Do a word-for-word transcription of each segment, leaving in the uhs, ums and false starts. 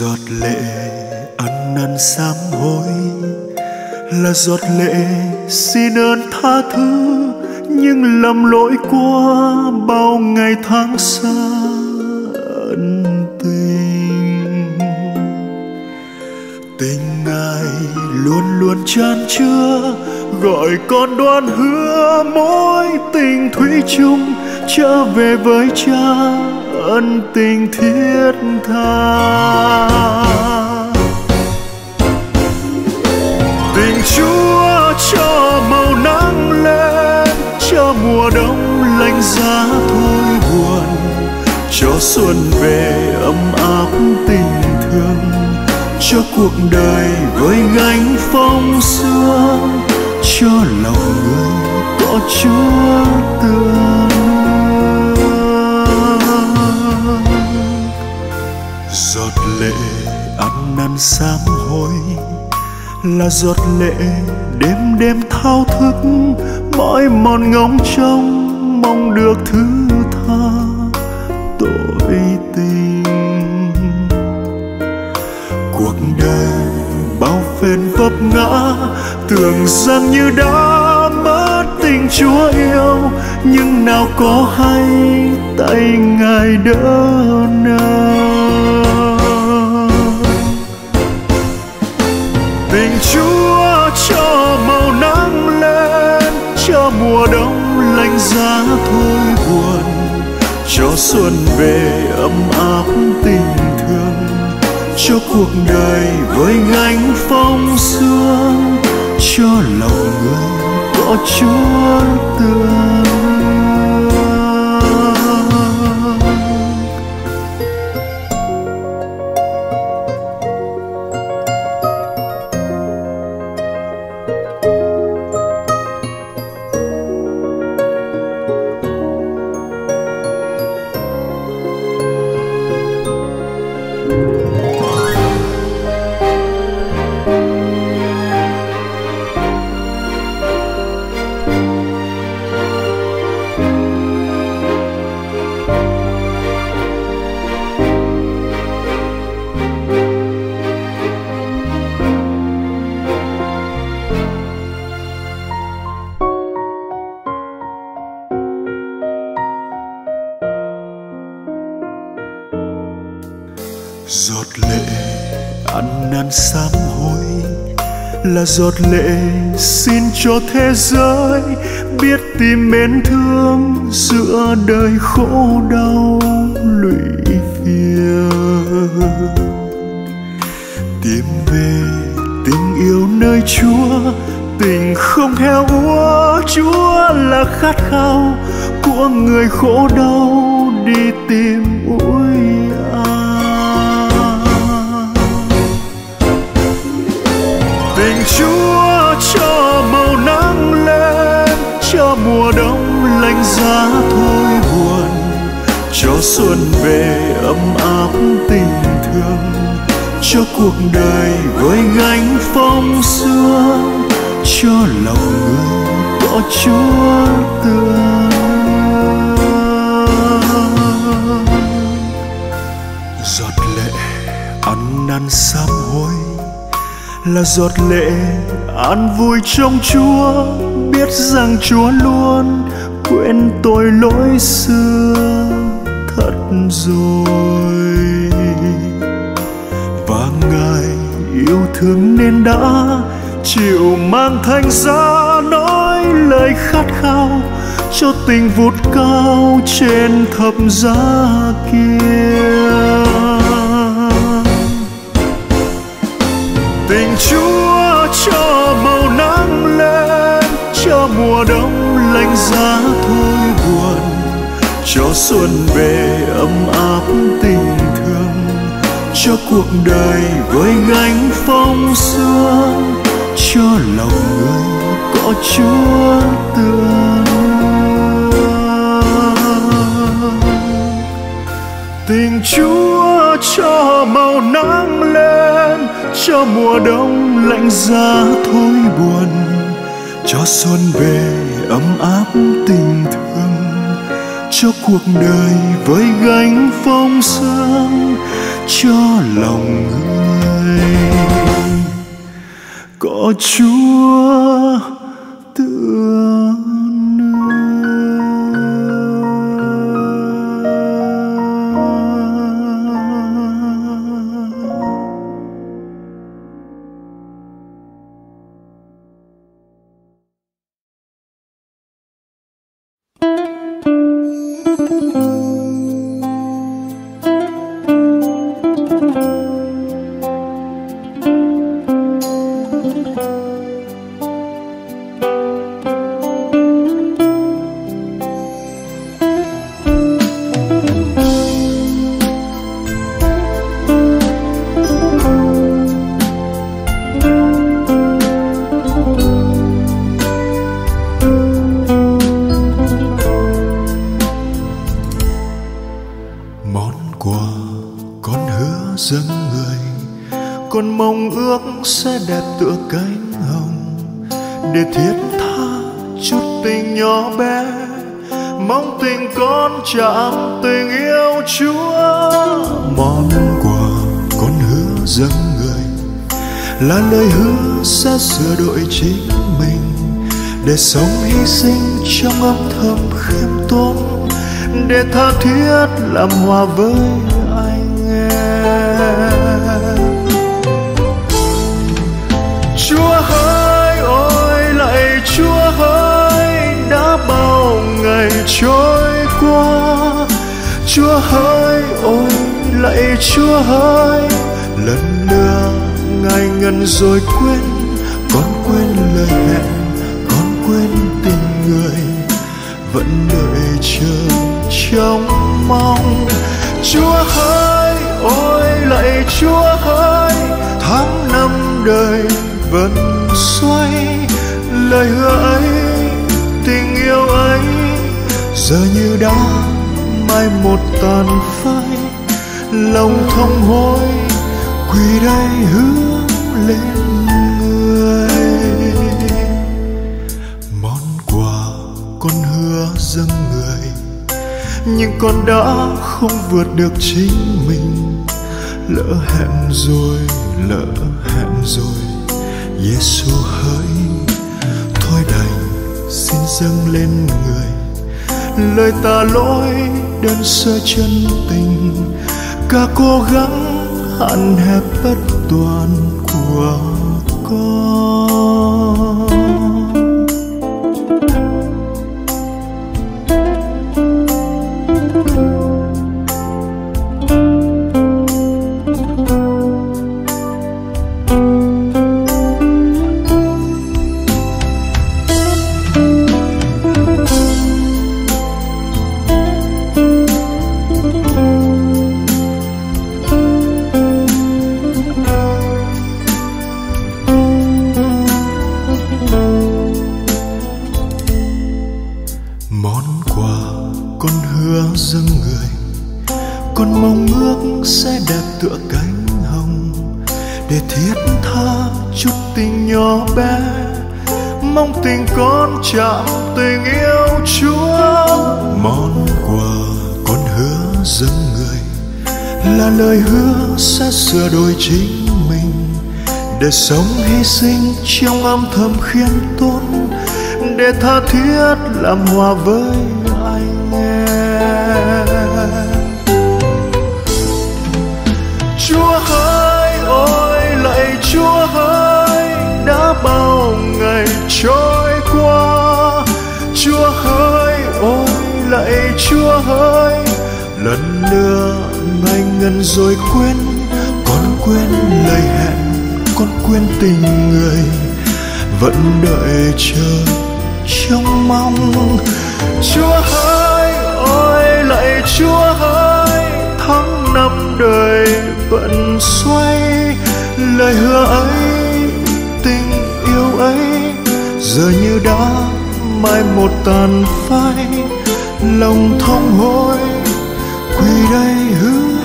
giọt lệ ăn năn sám hối là giọt lệ xin ơn tha thứ những lầm lỗi qua bao ngày tháng xa ân tình. Tình Ngài luôn luôn chan chứa gọi con đoan hứa mối tình thủy chung trở về với Cha ân tình thiết tha. Tình Chúa cho màu nắng lên, cho mùa đông lạnh giá thôi buồn, cho xuân về ấm áp tình thương, cho cuộc đời với gánh phong sương, cho lòng người có Chúa tựa. Giọt lệ ăn năn sám hối là giọt lệ đêm đêm thao thức mỏi mòn ngóng trông mong được thứ tha tội tình. Cuộc đời bao phên vấp ngã tưởng rằng như đã mất tình Chúa yêu, nhưng nào có hay tay Ngài đỡ nào. Tình Chúa cho màu nắng lên, cho mùa đông lạnh giá thôi buồn, cho xuân về ấm áp tình thương, cho cuộc đời với gánh phong sương, cho lòng người có Chúa tựa. Giọt lệ ăn năn sám hối là giọt lệ xin cho thế giới biết tìm mến thương giữa đời khổ đau lụy phiền, tìm về tình yêu nơi Chúa, tình không heo úa. Chúa là khát khao của người khổ đau đi tìm ủi an. Tình Chúa cho màu nắng lên, cho mùa đông lạnh giá thôi buồn, cho xuân về ấm áp tình thương, cho cuộc đời với gánh phong sương, cho lòng người có Chúa tựa. Giọt lệ ăn năn sám hối là giọt lệ an vui trong Chúa, biết rằng Chúa luôn quên tội lỗi xưa thật rồi, và Ngài yêu thương nên đã chịu mang thánh giá nói lời khát khao cho tình vụt cao trên thập giá kia. Tình Chúa cho màu nắng lên, cho mùa đông lạnh giá thôi buồn, cho xuân về ấm áp tình thương, cho cuộc đời với gánh phong sương, cho lòng người có Chúa tựa. Tình Chúa cho màu nắng lên, cho mùa đông lạnh giá thôi buồn, cho xuân về ấm áp tình thương, cho cuộc đời với gánh phong sương, cho lòng người. Có Chúa tựa sẽ đẹp tựa cánh hồng, để thiết tha chút tình nhỏ bé, mong tình con chạm tình yêu Chúa. Món quà con hứa dâng người là lời hứa sẽ sửa đổi chính mình, để sống hy sinh trong âm thầm khiêm tốn, để tha thiết làm hòa với anh em. Chúa ơi, ôi lạy Chúa ơi, đã bao ngày trôi qua. Chúa ơi, ôi lạy Chúa ơi, lần nữa Ngài ngần rồi quên. Con quên lời hẹn, con quên tình người, vẫn đợi chờ trong mong. Chúa ơi, ôi lạy Chúa ơi, tháng năm đời vẫn xoay lời hứa ấy, tình yêu ấy giờ như đã mai một tàn phai. Lòng thông hối quỳ đây hướng lên người. Món quà con hứa dâng người, nhưng con đã không vượt được chính mình. Lỡ hẹn rồi, lỡ hẹn rồi, Giêsu hỡi, thôi đành xin dâng lên người lời tạ lỗi đơn sơ chân tình, cả cố gắng hạn hẹp bất toàn của con. Chạm tình yêu Chúa. Món quà con hứa dâng người là lời hứa sẽ sửa đổi chính mình, để sống hy sinh trong âm thầm khiêm tốn, để tha thiết làm hòa với anh em. Chúa ơi, ôi lạy Chúa ơi, đã bao ngày trôi qua. Chúa ơi, ôi lạy Chúa ơi, lần nữa Ngài ngần rồi quên. Con quên lời hẹn, con quên tình người, vẫn đợi chờ trong mong. Chúa ơi, ôi lạy Chúa ơi, tháng năm đời vẫn xoay lời hứa ấy, tình yêu ấy giờ như đã mai một tàn phai. Lòng thông hối quỳ đây hướng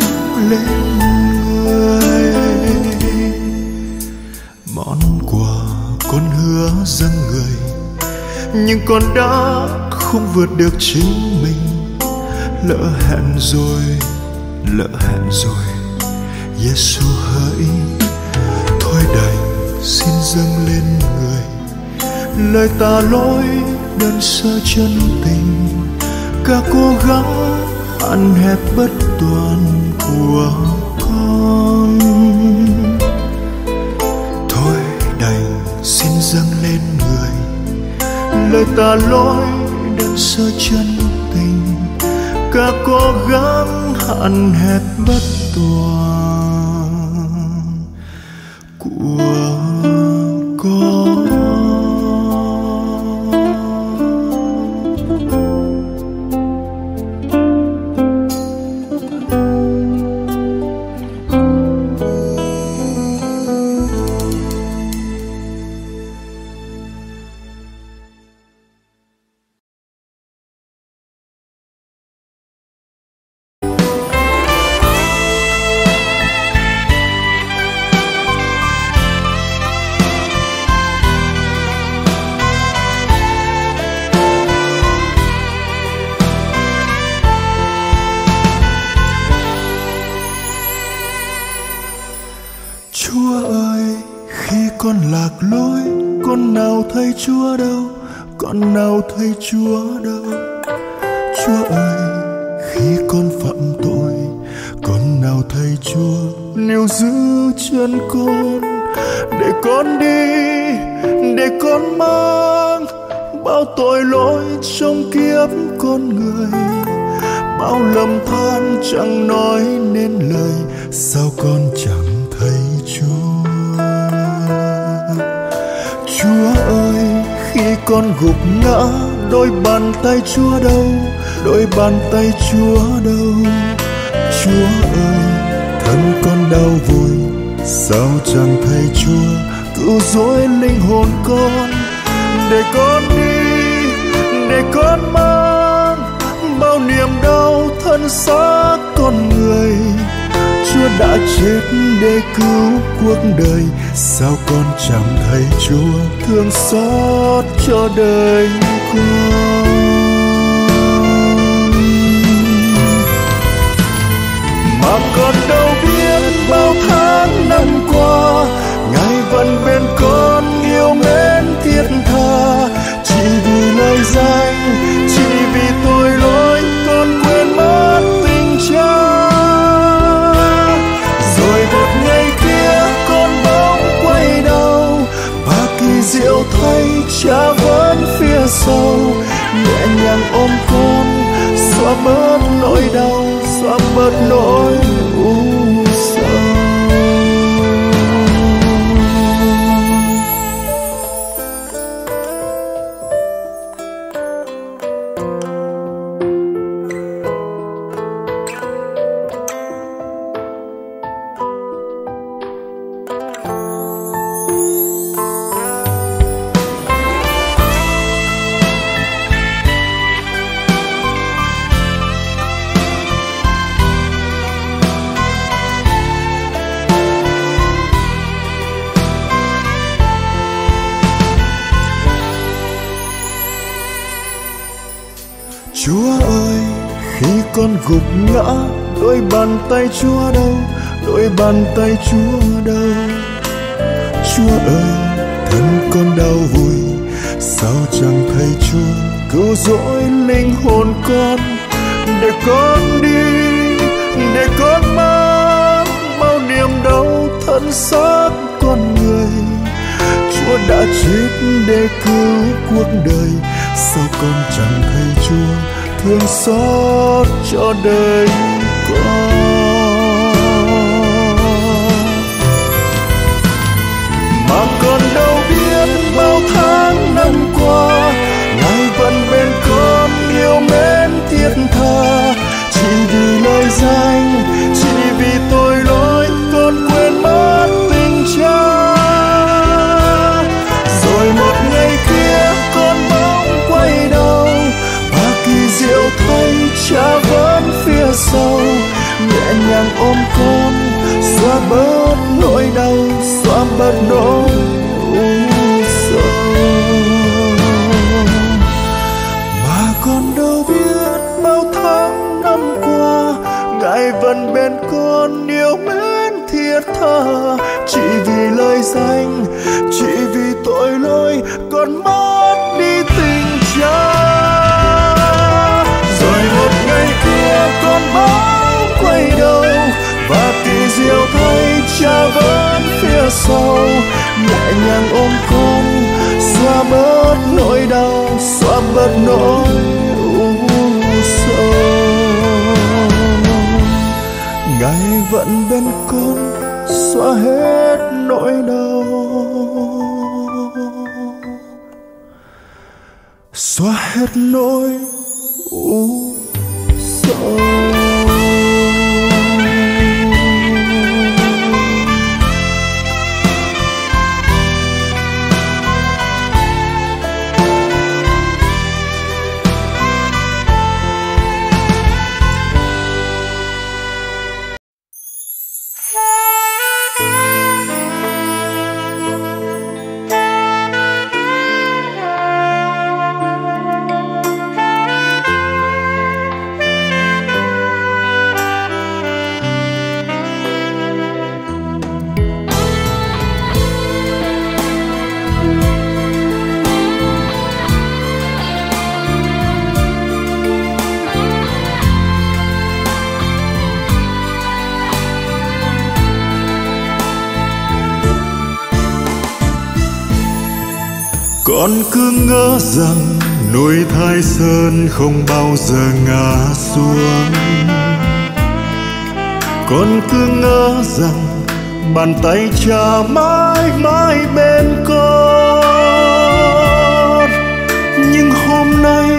lên người. Món quà con hứa dâng người, nhưng con đã không vượt được chính mình. Lỡ hẹn rồi, lỡ hẹn rồi, Giêsu hỡi, thôi đành xin dâng lên người lời tạ lỗi đơn sơ chân tình, cả cố gắng hạn hẹp bất toàn của con. Thôi đành xin dâng lên người lời tạ lỗi đơn sơ chân tình, cả cố gắng hạn hẹp bất toàn của con. Chúa đâu, con nào thấy Chúa đâu. Chúa ơi, khi con phạm tội, con nào thấy Chúa níu giữ chân con, để con đi, để con mang bao tội lỗi trong kiếp con người, bao lầm than chẳng nói nên lời. Sao con chẳng thấy Chúa? Chúa ơi, khi con gục ngã, đôi bàn tay Chúa đâu, đôi bàn tay Chúa đâu. Chúa ơi, thân con đau vùi, sao chẳng thấy Chúa cứu rỗi linh hồn con, để con đi, để con mang bao niềm đau thân xác con người. Chúa đã chết để cứu cuộc đời, sao con chẳng thấy Chúa thương xót cho đời con? Mà con đâu biết bao tháng năm qua, Ngài vẫn bên con yêu mến thiết tha, chỉ vì lời danh, chỉ vì tội lỗi con quên mất tình cha. Diệu thay cha vẫn phía sau, nhẹ nhàng ôm con, xóa bớt nỗi đau, xóa bớt nỗi u sầu. Con gục ngã, đôi bàn tay Chúa đâu, đôi bàn tay Chúa đâu. Chúa ơi, thân con đau vùi, sao chẳng thấy Chúa cứu rỗi linh hồn con, để con đi, để con mang bao niềm đau thân xác con người. Chúa đã chết để cứu cuộc đời, sao con chẳng thấy Chúa thương xót cho đời con? Mà con đâu biết bao tháng năm qua, Ngài vẫn bên con yêu mến thiết tha, chỉ vì lời danh, chỉ vì tội lỗi con quên mất tình cha. Rồi một ngày kia con bỗng quay đầu, Diệu thay cha vẫn phía sau, nhẹ nhàng ôm con, xóa bớt nỗi đau, xóa bớt nỗi u sầu. Mà con đâu biết bao tháng năm qua, Ngài vẫn bên con yêu mến. thiết tha, chỉ vì lời danh, chỉ vì tội lỗi còn mất đi tình cha. Rồi một ngày kia con bỗng quay đầu, và kỳ diệu thay cha vẫn phía sau, nhẹ nhàng ôm con, xóa bớt nỗi đau, xóa bớt nỗi u sầu. Ngài vẫn bên con, xóa hết nỗi đau, xóa hết nỗi u sầu. Con cứ ngỡ rằng núi Thái Sơn không bao giờ ngã xuống, con cứ ngỡ rằng bàn tay cha mãi mãi bên con. Nhưng hôm nay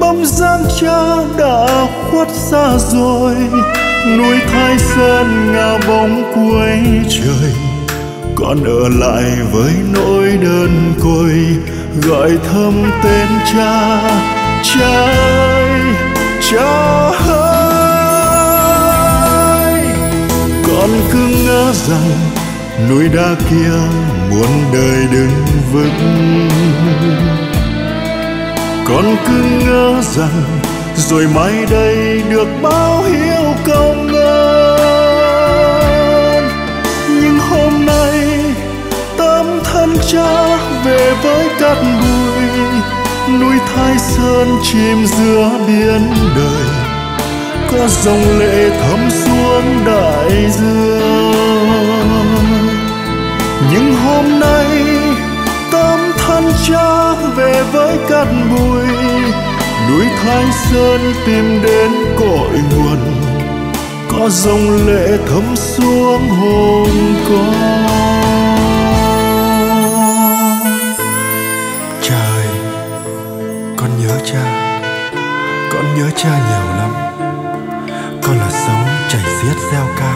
bóng dáng cha đã khuất xa rồi, núi Thái Sơn ngả bóng cuối trời. Con ở lại với nỗi đơn côi, gọi thầm tên cha, cha ơi, cha ơi. Con cứ ngỡ rằng núi đá kia muốn đời đứng vững, con cứ ngỡ rằng rồi mai đây được báo hiếu công ơn. Nhưng hôm nay thân cha về với cát bụi, núi Thái Sơn chìm giữa biển đời, có dòng lệ thấm xuống đại dương. Nhưng hôm nay tâm thân cha về với cát bụi, núi Thái Sơn tìm đến cội nguồn, có dòng lệ thấm xuống hồn con. Cha, con nhớ cha nhiều lắm. Con là sóng chảy xiết reo ca,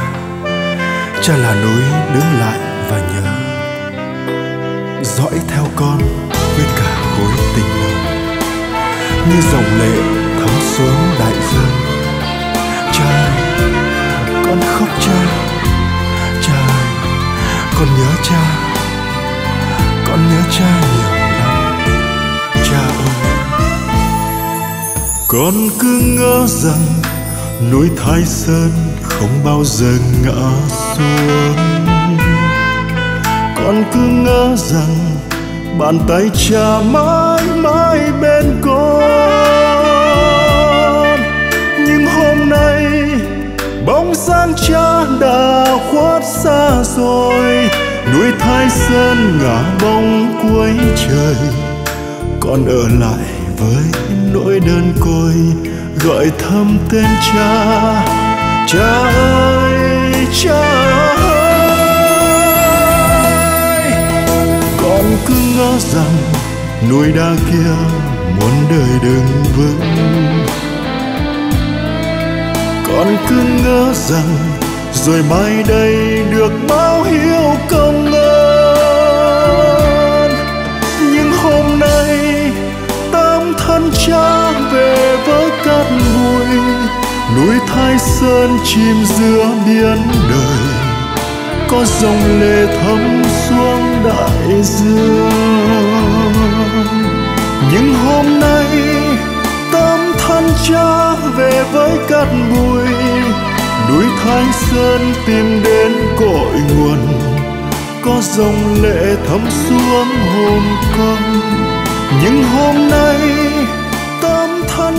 cha là núi đứng lại và nhớ, dõi theo con với cả khối tình đầu, như dòng lệ thấm xuống đại dương. Cha ơi, con khóc cha. Cha ơi, con nhớ cha. Con nhớ cha nhiều lắm. Cha ơi. Con cứ ngỡ rằng núi Thái Sơn không bao giờ ngã xuống, con cứ ngỡ rằng bàn tay cha mãi mãi bên con. Nhưng hôm nay bóng dáng cha đã khuất xa rồi, núi Thái Sơn ngả bóng cuối trời. Con ở lại với nỗi đơn côi, gọi thầm tên cha, cha ơi, cha ơi. Con cứ ngỡ rằng núi đá kia muốn đời đứng vững, con cứ ngỡ rằng rồi mai đây được báo hiếu công ơn. Nhưng hôm nay thân cha về với cát bụi, núi Thái Sơn chìm giữa biển đời, có dòng lệ thấm xuống đại dương. Nhưng hôm nay tâm thân cha về với cát bụi, núi Thái Sơn tìm đến cội nguồn, có dòng lệ thấm xuống hồn con. Nhưng hôm nay tâm thân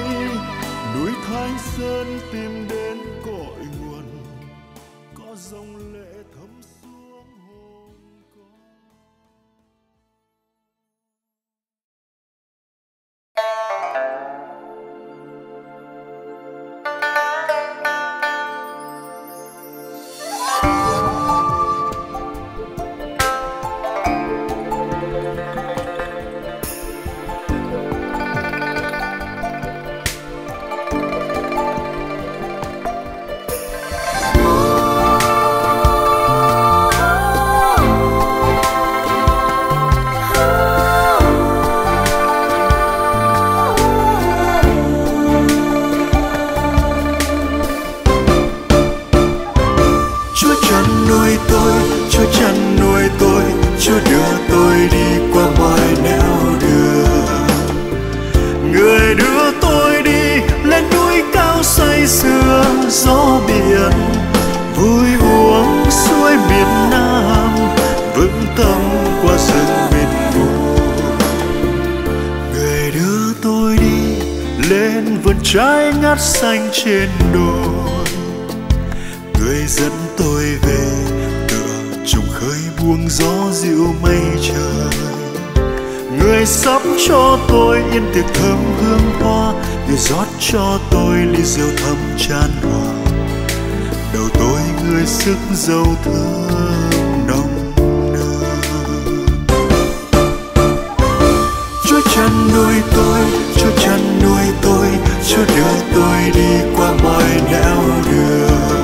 núi Thái Sơn tìm đến cội nguồn, có dòng lệ thấm xuống hồn con. Trái ngát xanh trên đồi, người dẫn tôi về tựa trùng khơi buông gió dịu mây trời. Người sắp cho tôi yên tiệc thơm hương hoa, người rót cho tôi ly rượu thấm chan hòa. Đầu tôi người sức dầu thơm đông đưa. Chúa chăn nuôi tôi, Chúa chăn nuôi tôi, Chúa đưa tôi đi qua mọi nẻo đường.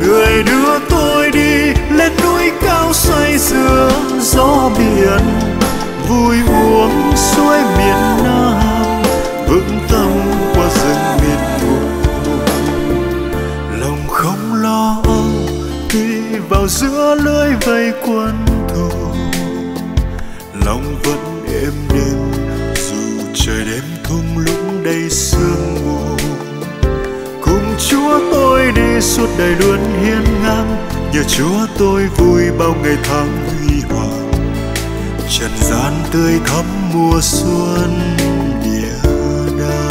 Người đưa tôi đi lên núi cao say sưa gió biển, vui uống suối miền Nam, vững tâm qua rừng miền Trung. Lòng không lo âu khi vào giữa lưới vây quân thù, lòng vẫn êm đềm dù trời đêm thung lũng đầy sương mù. Cùng Chúa tôi đi suốt đời luôn hiên ngang, nhờ Chúa tôi vui bao ngày tháng huy hoàng. Trần gian tươi thắm mùa xuân địa đàng.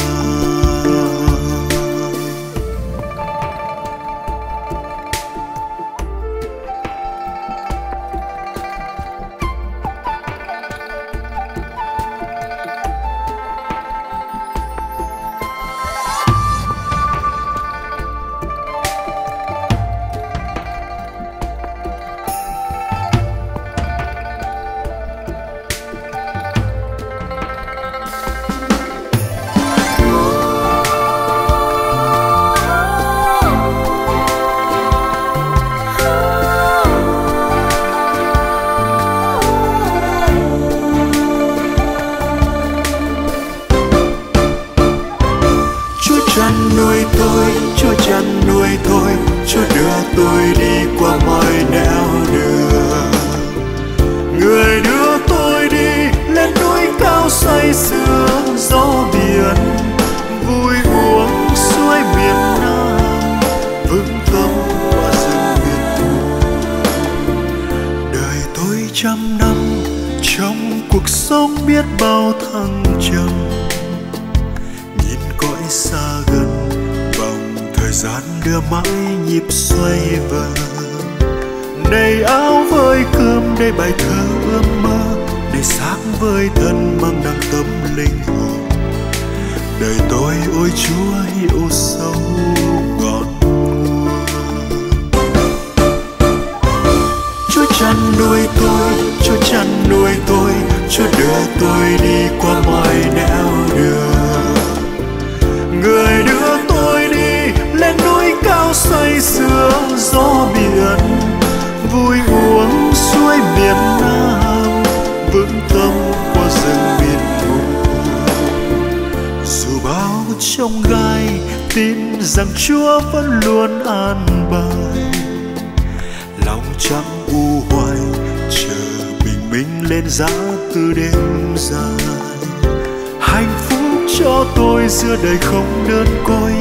Cho tôi giữa đời không đơn côi,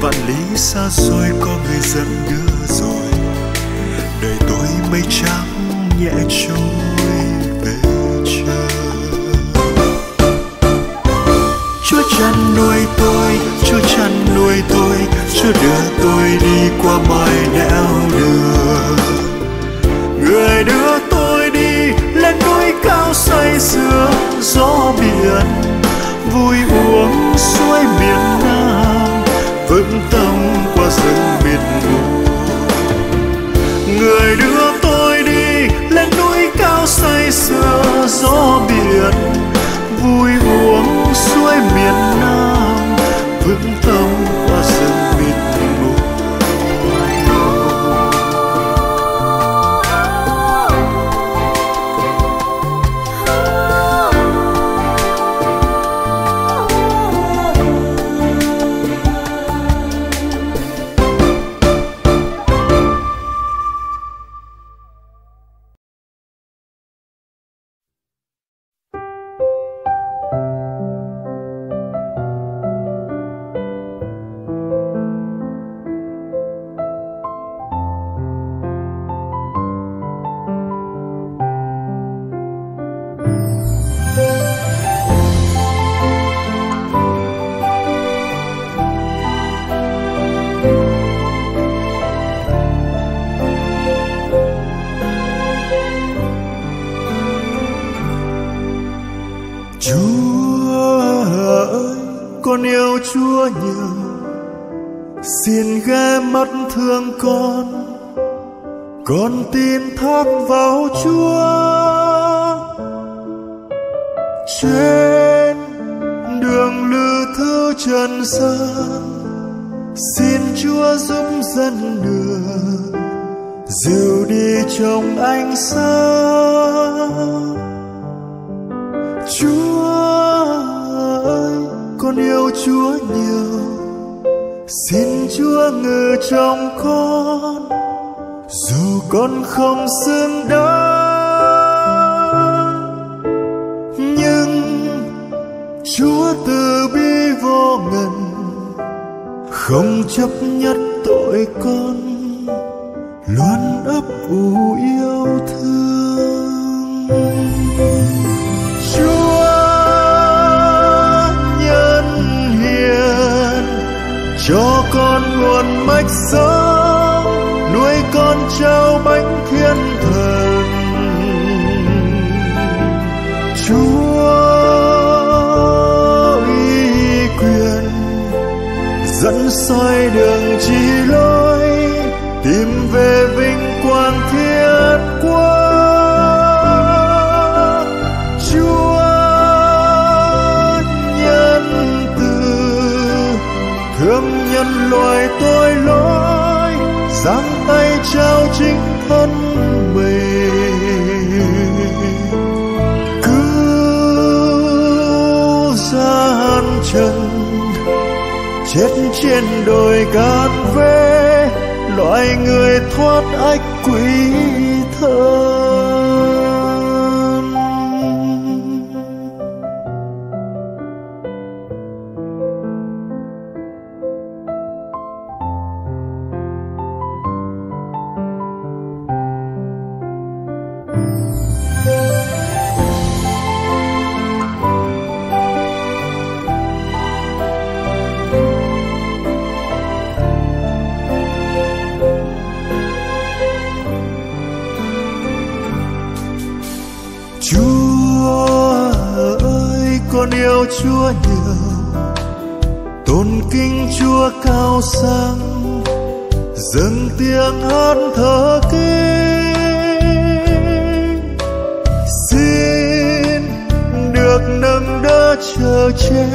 vạn lý xa xôi có người dẫn đưa rồi, đời tôi mây trắng nhẹ trôi về trời. Chúa chăn nuôi tôi, Chúa chăn nuôi tôi, Chúa đưa tôi đi qua mọi nẻo đường. Người đưa tôi đi lên núi cao say sưa, gió biển vui uống suối miền Nam vững tâm qua rừng miền núi. Người đưa tôi đi lên núi cao say sưa, gió biển vui uống suối miền Nam vững tâm qua rừng miền núi. Xin ghé mắt thương con, con tin thác vào Chúa. Trên đường lữ thứ trần gian, xin Chúa giúp dẫn đường, dìu đi trong ánh sáng. Chúa ơi, con yêu Chúa nhiều, xin Chúa ngự trong con, dù con không xứng đáng, nhưng Chúa từ bi vô ngần, không chấp nhất tội con, luôn ấp ủ yêu thương. Chúa cho con nguồn mạch sống, nuôi con trao bánh thiên thần. Chúa uy quyền dẫn soi đường chỉ lối, tìm về vinh quang thiên quốc. Chúa thương nhân loại tội lỗi, giáng tay trao chính thân mình, cứu gian trần chết trên đồi gan vê, loại người thoát ách quý thân. Chúa nhiều, tôn kính Chúa cao sang, dâng tiếng hát thờ kinh. Xin được nâng đỡ chờ che,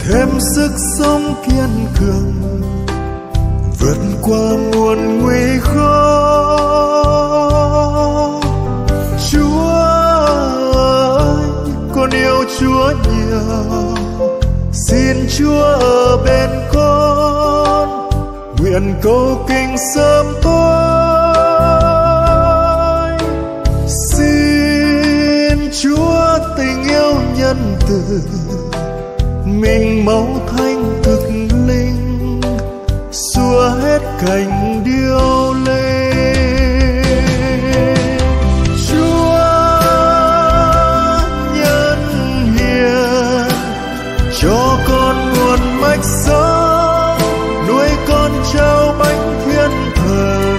thêm sức sống kiên cường, vượt qua muôn nguy khó. Chúa con yêu Chúa nhiều, xin Chúa ở bên con, nguyện cầu kinh sớm tối. Xin Chúa tình yêu nhân từ, mình mẫu thanh thực linh xua hết cành điêu lê. Chúa nhân hiền cho con nguồn mạch sống, nuôi con trao bánh thiên thần.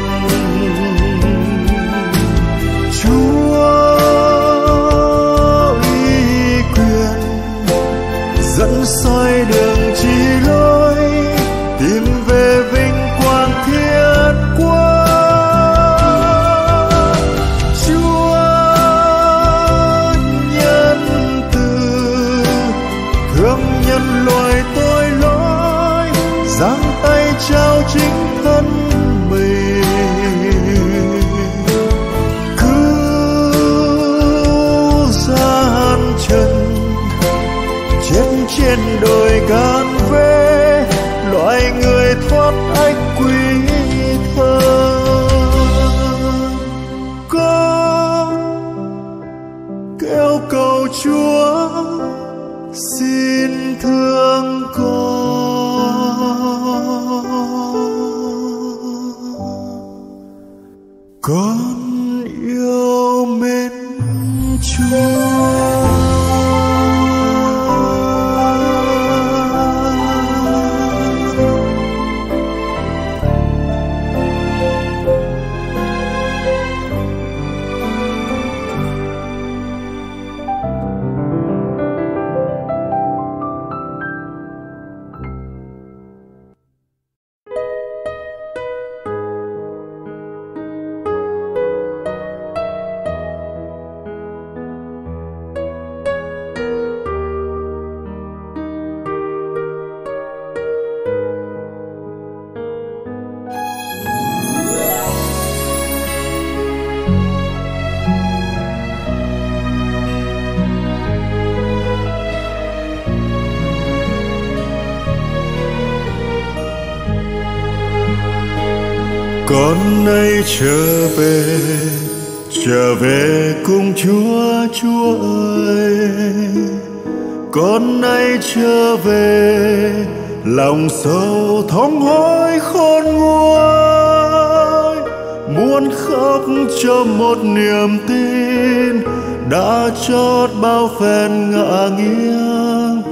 Chúa uy quyền dẫn soi đường chỉ lối, tìm về vinh quang thiên quốc. Chúa nhân từ thương nhân loại tội lỗi, giang tay trao chính thân mình. Trên đồi gan vế, loài người thoát ách quý thơ. Con kêu cầu Chúa xin thương con. Con yêu mến Chúa. Con nay trở về, trở về cùng Chúa, Chúa ơi. Con nay trở về, lòng sầu thóng hối khôn nguôi, muốn khóc cho một niềm tin đã chót bao phen ngã nghiêng,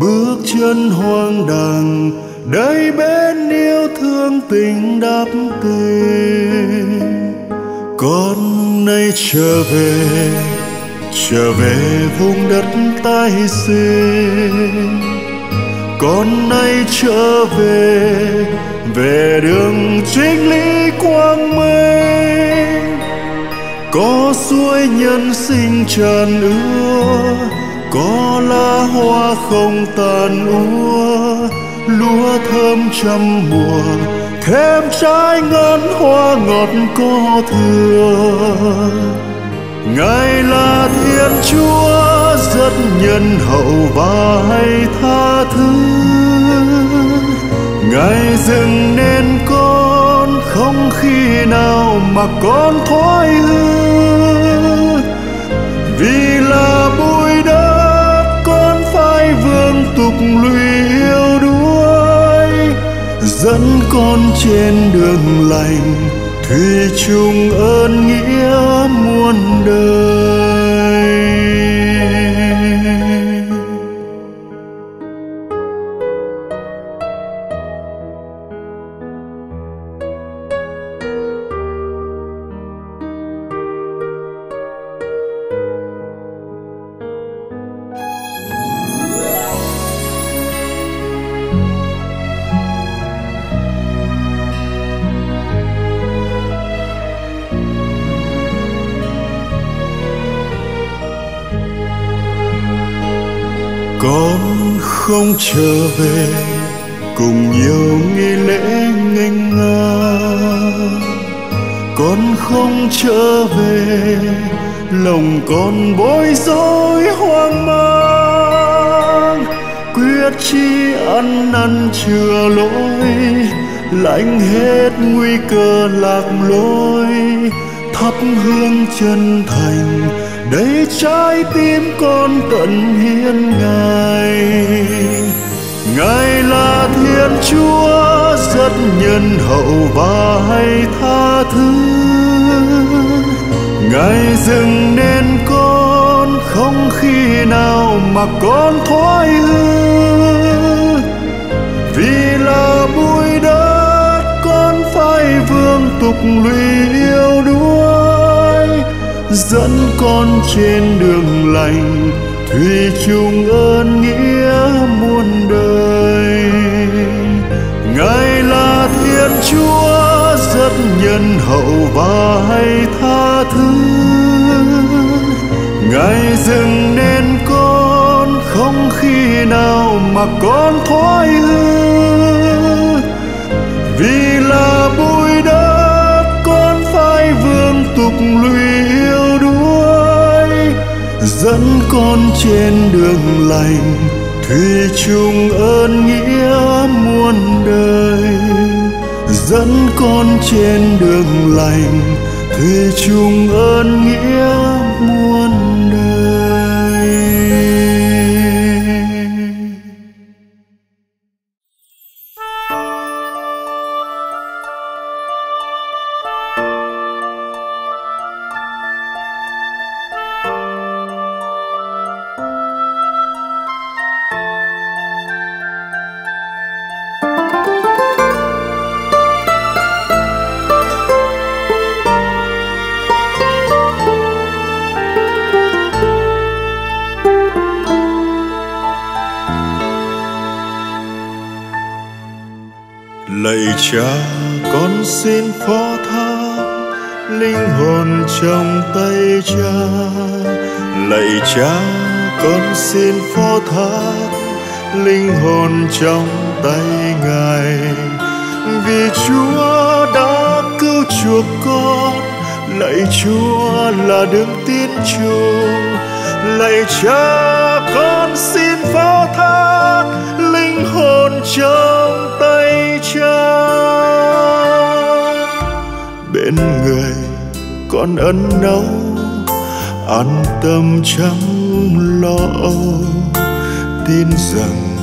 bước chân hoang đàng đây bên yêu thương tình đáp tình. Con nay trở về, trở về vùng đất tái sinh. Con nay trở về, về đường triết lý quang minh. Có suối nhân sinh tràn ứa, có lá hoa không tàn úa, lúa thơm trăm mùa, thêm trái ngân hoa ngọt có thừa. Ngài là Thiên Chúa rất nhân hậu và hay tha thứ. Ngài dừng nên con, không khi nào mà con thối hư. Vì là bụi đất, con phải vương tục lụy yêu đuối, dẫn con trên đường lành, thủy chung ơn nghĩa muôn đời. Con không trở về cùng nhiều nghi lễ nghênh ngang. Con không trở về, lòng con bối rối hoang mang, quyết chí ăn năn chừa lỗi, lãnh hết nguy cơ lạc lối, thắp hương chân thành để trái tim con tận hiến Ngài. Con Chúa rất nhân hậu và hay tha thứ. Ngài dừng nên con, không khi nào mà con thoái hư. Vì là bụi đất, con phải vương tục lụy yêu đuối. Dẫn con trên đường lành, thủy chung ơn nghĩa muôn đời. Ngài là Thiên Chúa rất nhân hậu và hay tha thứ. Ngài dừng nên con, không khi nào mà con thoái hư. Vì là bụi đất, con phải vương tục lụy yêu đuối. Dẫn con trên đường lành, thủy chung ơn nghĩa muôn đời. Dẫn con trên đường lành, thủy chung ơn nghĩa muôn đời. Cha, con xin phó thác linh hồn trong tay Cha. Lạy Cha, con xin phó thác linh hồn trong tay Ngài. Vì Chúa đã cứu chuộc con, lạy Chúa là đấng tin chung. Lạy Cha, con xin phó thác linh hồn trong tay Cha. Bên Người con ân nấu, an tâm chẳng lo âu. Tin rằng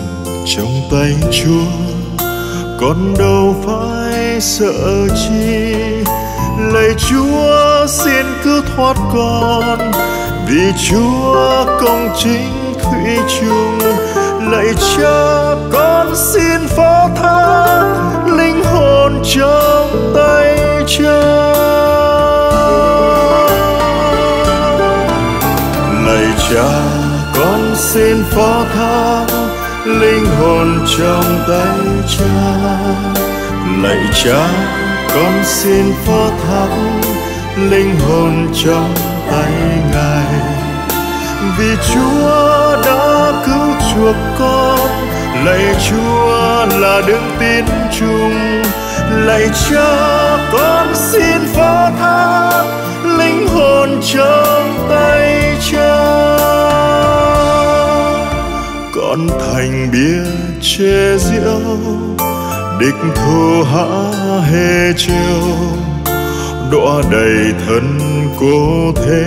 trong tay Chúa, con đâu phải sợ chi. Lạy Chúa xin cứu thoát con, vì Chúa công chính thủy chung. Lạy Cha, con xin phó thác linh hồn trong tay Cha. Lạy Cha, con xin phó thác linh hồn trong tay Cha. Lạy Cha, con xin phó thác linh hồn trong tay Ngài. Vì Chúa đã cứu chuộc con, lạy Chúa là đấng tin chung. Lạy Cha, con xin phó thác linh hồn trong tay Cha. Con thành bia chê diễu, địch thù há hê trêu. Đọa đầy thân cô thế,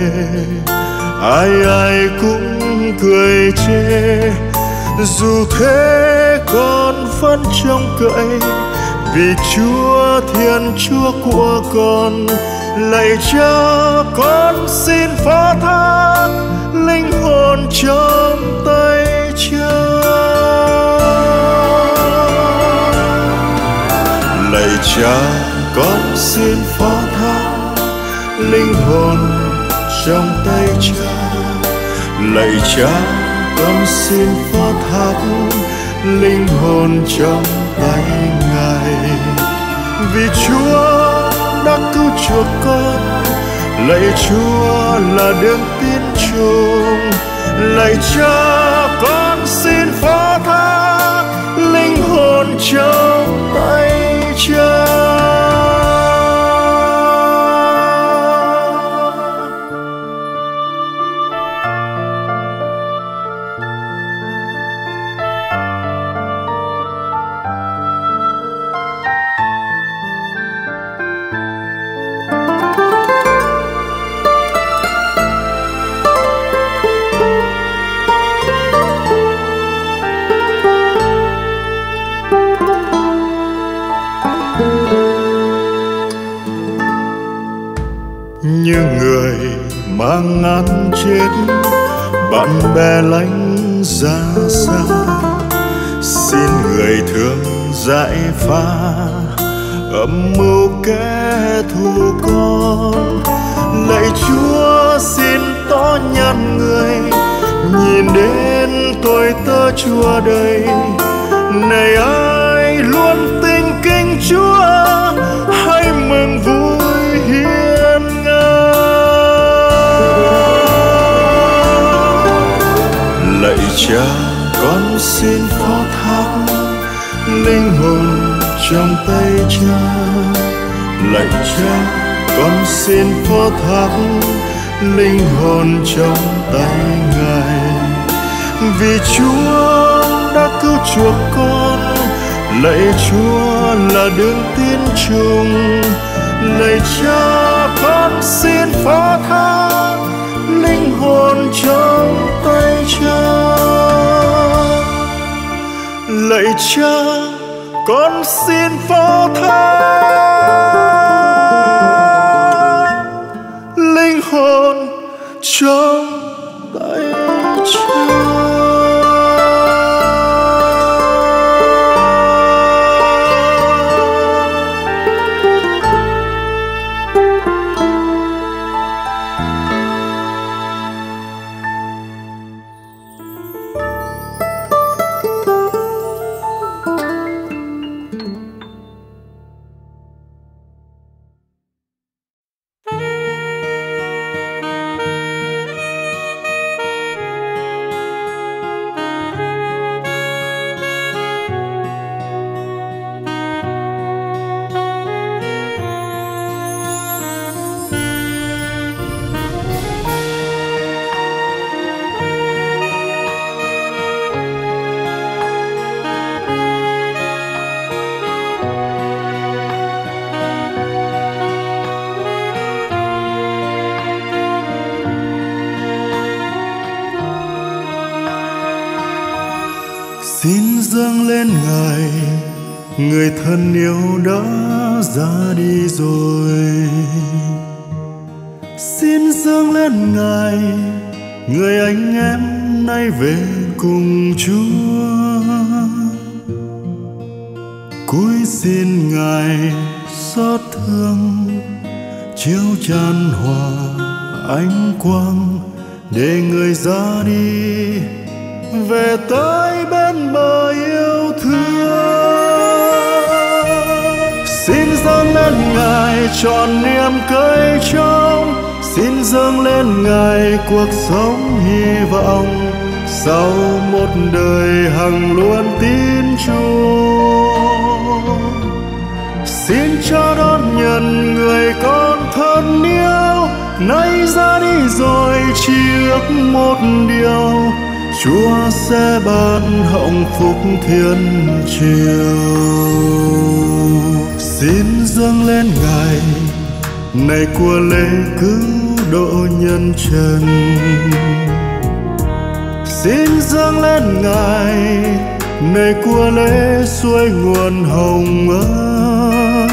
ai ai cũng cười chê. Dù thế con vẫn trông cậy, vì Chúa Thiên Chúa của con. Lạy Cha, con xin phó thác linh hồn trong tay Cha. Lạy Cha, con xin phó thác linh hồn trong tay Cha. Lạy Cha, con xin phó thác linh hồn trong tay Ngài. Vì Chúa đã cứu chuộc con, lạy Chúa là đấng tin chung. Lạy Cha, con xin phó thác linh hồn trong tay Cha. mang án chết, bạn bè lánh ra xa. Xin người thương giải pha âm mưu kẻ thù con. Lạy Chúa xin tỏ nhắn người, nhìn đến tôi tớ Chúa đây. Này ai luôn tin kính Chúa, hãy mừng vui hiên ngang. Lạy Cha con xin phó thác linh hồn trong tay Cha. Lạy Cha con xin phó thác linh hồn trong tay Ngài, vì Chúa đã cứu chuộc con. Lạy Chúa là đường tin chung. Lạy Cha con xin phó thác linh hồn trong tay Cha. Lạy Cha con xin phó thác linh hồn trong tay Cha. Thân yêu đã ra đi rồi, xin dâng lên Ngài người anh em nay về cùng Chúa. Cúi xin Ngài xót thương chiếu tràn hòa ánh quang, để người ra đi về tới bên bờ yêu thương. Xin dâng lên Ngài trọn niềm cay trong, xin dâng lên Ngài cuộc sống hy vọng sau một đời hằng luôn tin Chúa. Xin cho đón nhận người con thân yêu nay ra đi rồi, chỉ ước một điều Chúa sẽ ban hạnh phúc thiên triều. Xin dâng lên Ngài này của lễ cứu độ nhân trần, xin dâng lên Ngài này của lễ suối nguồn hồng ân.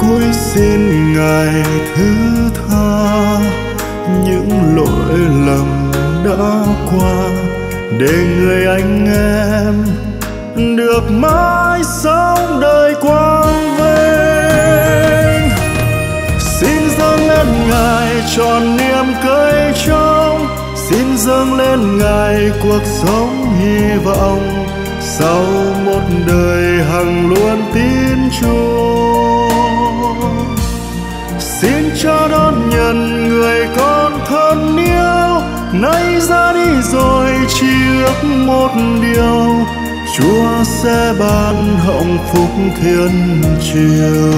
Cúi xin Ngài thứ tha những lỗi lầm đã qua, để người anh em được mãi sống đời quang vinh. Xin dâng lên Ngài trọn niềm cay trong, xin dâng lên Ngài cuộc sống hy vọng sau một đời hằng luôn tin Chúa. Xin cho đón nhận người con thân yêu nay ra đi rồi, chỉ ước một điều Chúa sẽ ban hạnh phúc thiên triều.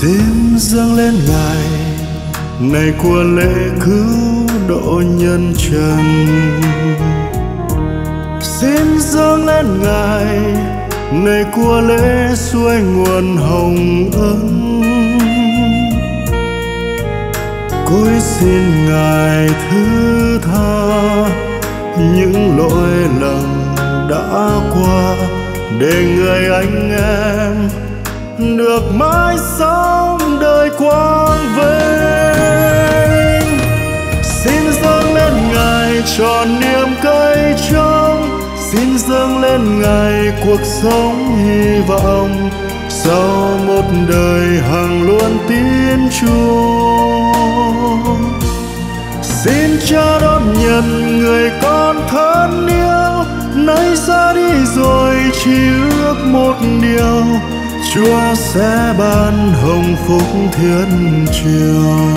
xin dâng lên Ngài này của lễ cứu độ nhân trần. Xin dâng lên Ngài này của lễ suối nguồn hồng ân. Cúi xin Ngài thứ tha những lỗi lầm đã qua, để người anh em được mãi sống đời quang vinh. Xin dâng lên Ngài tròn niềm cay trong, xin dâng lên Ngài cuộc sống hy vọng sau một đời hằng luôn tin Chúa. Xin Cha đón nhận người con thân yêu, nay ra đi rồi chỉ ước một điều, Chúa sẽ ban hồng phúc thiên triều.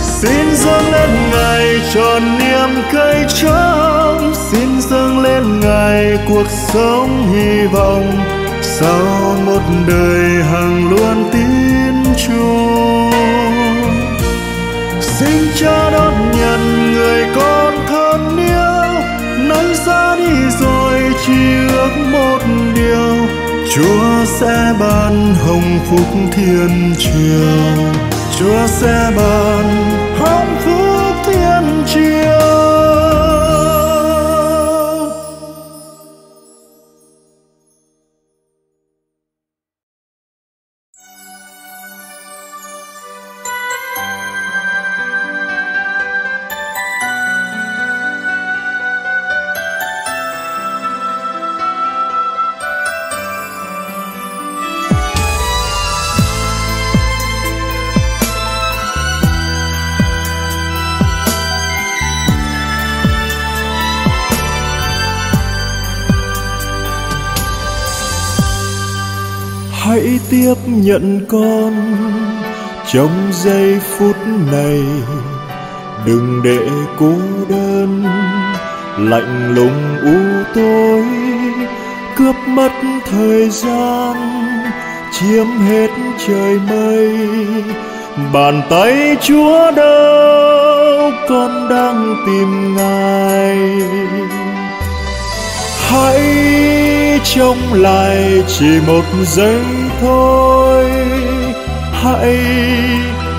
Xin dâng lên Ngài tròn niềm cây trong, xin dâng lên Ngài cuộc sống hy vọng sau một đời hằng luôn tin Chúa. Xin Cha đón nhận người con thân yêu, nay ra đi rồi chỉ ước một điều, Chúa sẽ ban hồng phúc thiên triều. Chúa sẽ ban hồng phúc thiên triều. Hãy tiếp nhận con trong giây phút này, đừng để cô đơn lạnh lùng u tối cướp mất thời gian chiếm hết trời mây. Bàn tay Chúa đâu, con đang tìm Ngài. Hãy trông lại chỉ một giây thôi, hãy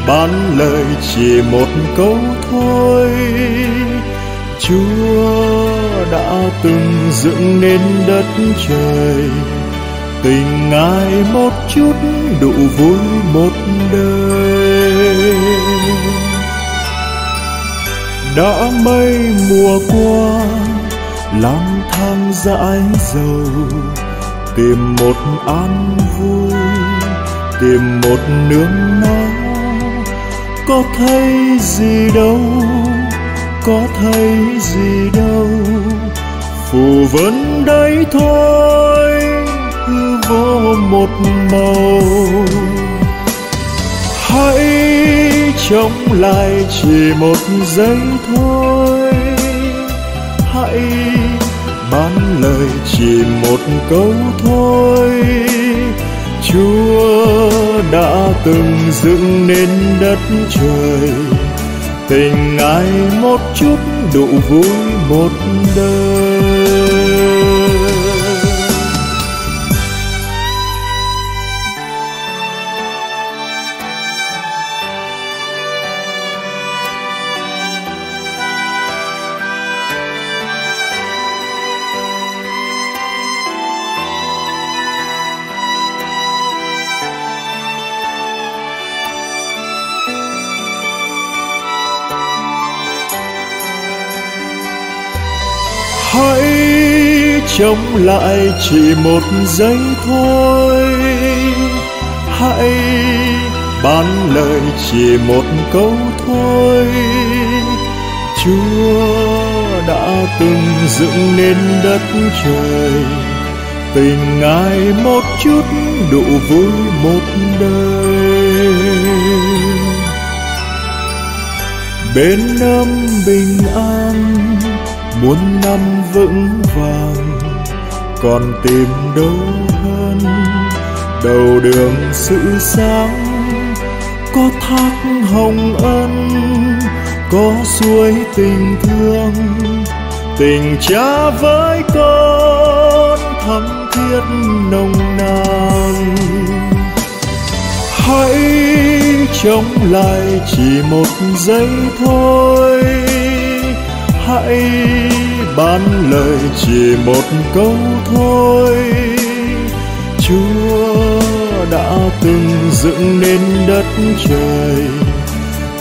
ban lời chỉ một câu thôi. Chúa đã từng dựng nên đất trời, tình Ngài một chút đủ vui một đời. Đã mấy mùa qua lang thang dãi dầu, tìm một an vui, tìm một nương náu. Có thấy gì đâu, có thấy gì đâu, phù vấn đấy thôi, hư vô một màu. Hãy trông lại chỉ một giây thôi, hãy ban lời chỉ một câu thôi. Chúa đã từng dựng nên đất trời, tình Ngài một chút đủ vui một đời. Trông lại chỉ một giây thôi, hãy ban lời chỉ một câu thôi. Chúa đã từng dựng nên đất trời, tình Ngài một chút đủ vui một đời. Bên năm bình an muốn năm vững vàng, còn tìm đâu hơn đầu đường sự sáng, có thác hồng ân, có suối tình thương, tình cha với con thắm thiết nồng nàn. Hãy chống lại chỉ một giây thôi, hãy bán lời chỉ một câu thôi. Chúa đã từng dựng nên đất trời,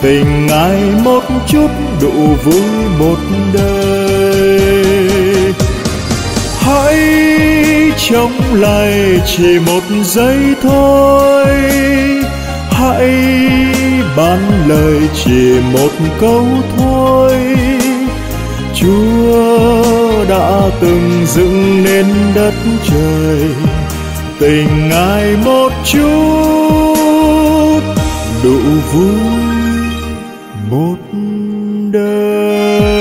tình Ngài một chút đủ vui một đời. Hãy chống lại chỉ một giây thôi, hãy bán lời chỉ một câu thôi. Chúa đã từng dựng nên đất trời, tình Ngài một chút đủ vui một đời.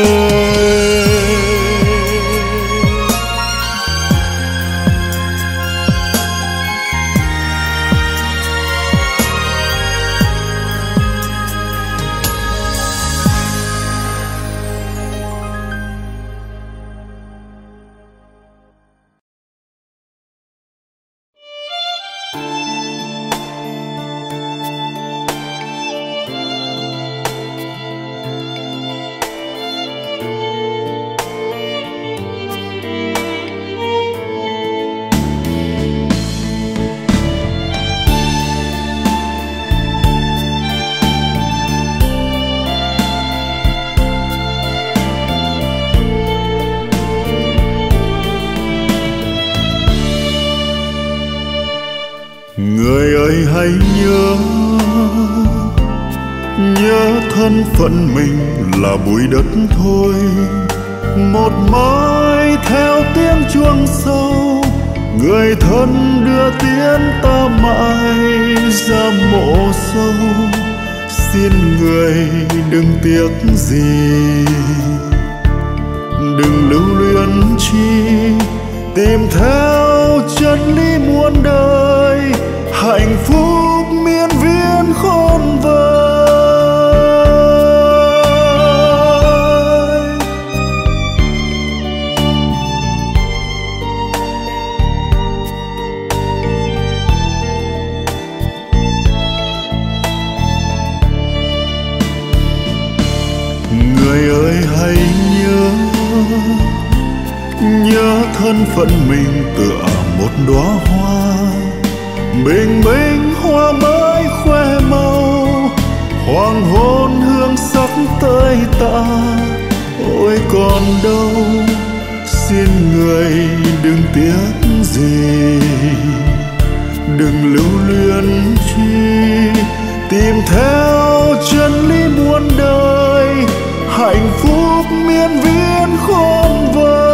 Phận mình là bụi đất thôi, một mái theo tiếng chuông sâu, người thân đưa tiến ta mãi ra mộ sâu. Xin người đừng tiếc gì, đừng lưu luyến chi, tìm theo chân lý muôn đời, hạnh phúc miên viễn khôn vời. Nhớ thân phận mình tựa một đóa hoa, bình minh hoa mới khoe màu, hoàng hôn hương sắc tới ta, ôi còn đâu. Xin người đừng tiếc gì, đừng lưu luyến chi, tìm theo chân lý muôn đời, hạnh phúc miên viễn khôn vời.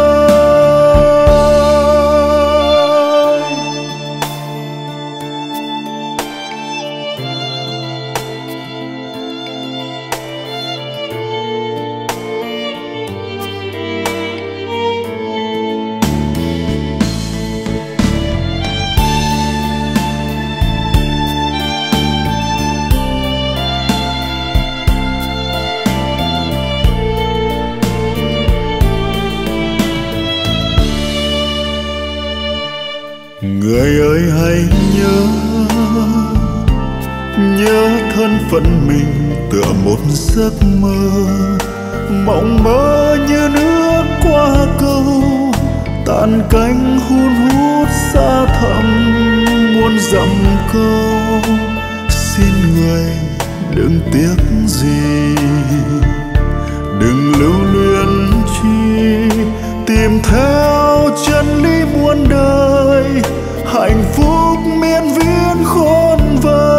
Người ơi hãy nhớ, nhớ thân phận mình tựa một giấc mơ, mộng mơ như nước qua câu, tàn cánh hun hút xa thẳm muôn dặm câu. Xin người đừng tiếc gì, đừng lưu luyến chi, tìm theo chân lý muôn đời, hạnh phúc miên viễn khôn vời.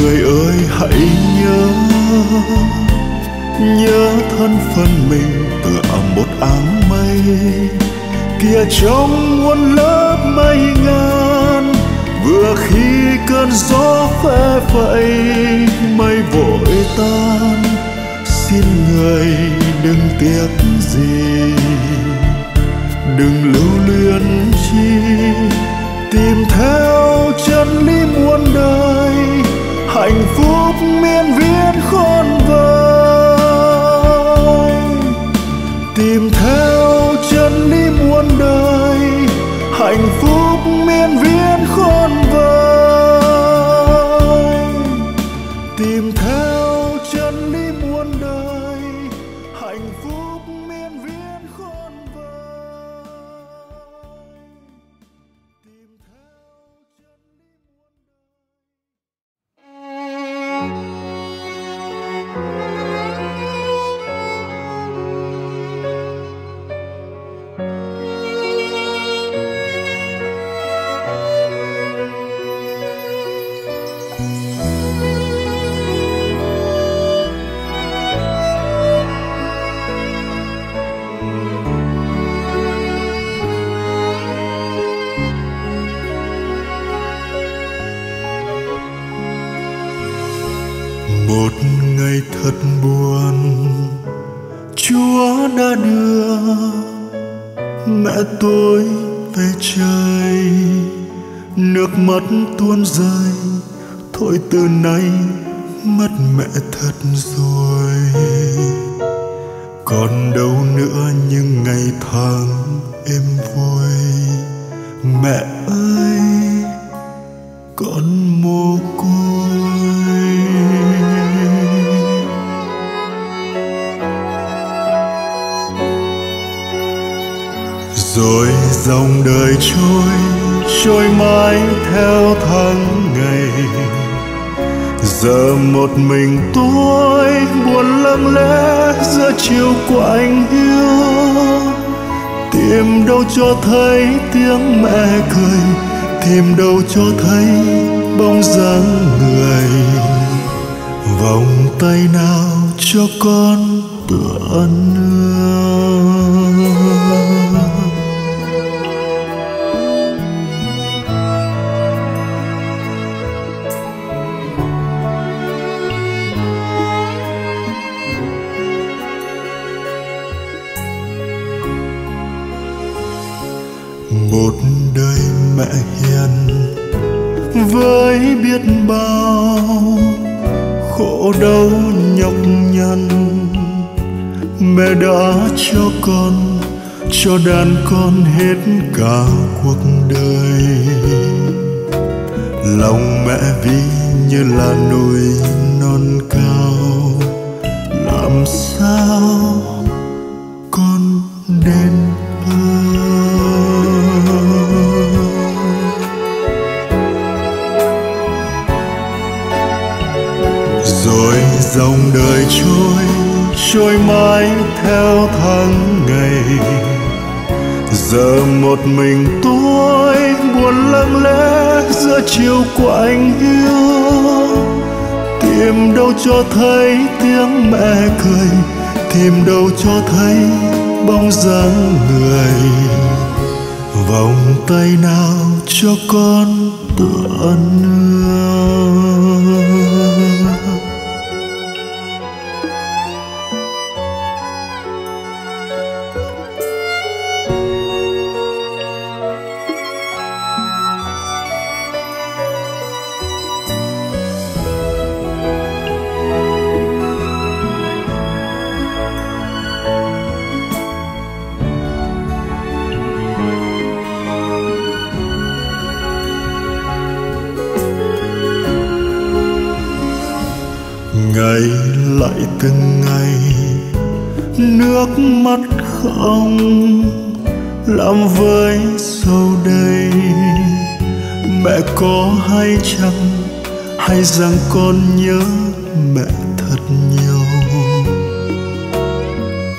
Người ơi hãy nhớ, nhớ thân phận mình tựa một áng mây, kia trong muôn lớp mây ngàn, vừa khi cơn gió phé phẩy mây vội tan, xin người đừng tiếc gì, đừng lưu luyến chi, tìm theo chân lý muôn đời, hạnh phúc miên viễn khôn vơi, tìm theo chân lý muôn đời, hạnh phúc miên viễn khôn vơi, tìm theo chân lý muôn đời, hạnh phúc miên viễn khôn vơi. Một ngày thật buồn, Chúa đã đưa mẹ tôi về trời, nước mắt tuôn rơi, thôi từ nay mất mẹ thật rồi. Còn đâu nữa những ngày tháng êm vui, mẹ ơi con mồ côi. Rồi dòng đời trôi, trôi mãi theo tháng ngày, giờ một mình tôi buồn lặng lẽ giữa chiều của anh yêu. Tìm đâu cho thấy tiếng mẹ cười, tìm đâu cho thấy bóng dáng người, vòng tay nào cho con tựa nương. Một đời mẹ hiền với biết bao khổ đau nhọc nhằn, mẹ đã cho con, cho đàn con hết cả cuộc đời. Lòng mẹ ví như là núi non cao, làm sao con đến dòng đời trôi, trôi mãi theo tháng ngày, giờ một mình tôi buồn lặng lẽ giữa chiều của anh yêu. Tìm đâu cho thấy tiếng mẹ cười, tìm đâu cho thấy bóng dáng người, vòng tay nào cho con tựa nương. Ngày lại từng ngày, nước mắt không làm với sâu đây. Mẹ có hay chăng, hay rằng con nhớ mẹ thật nhiều.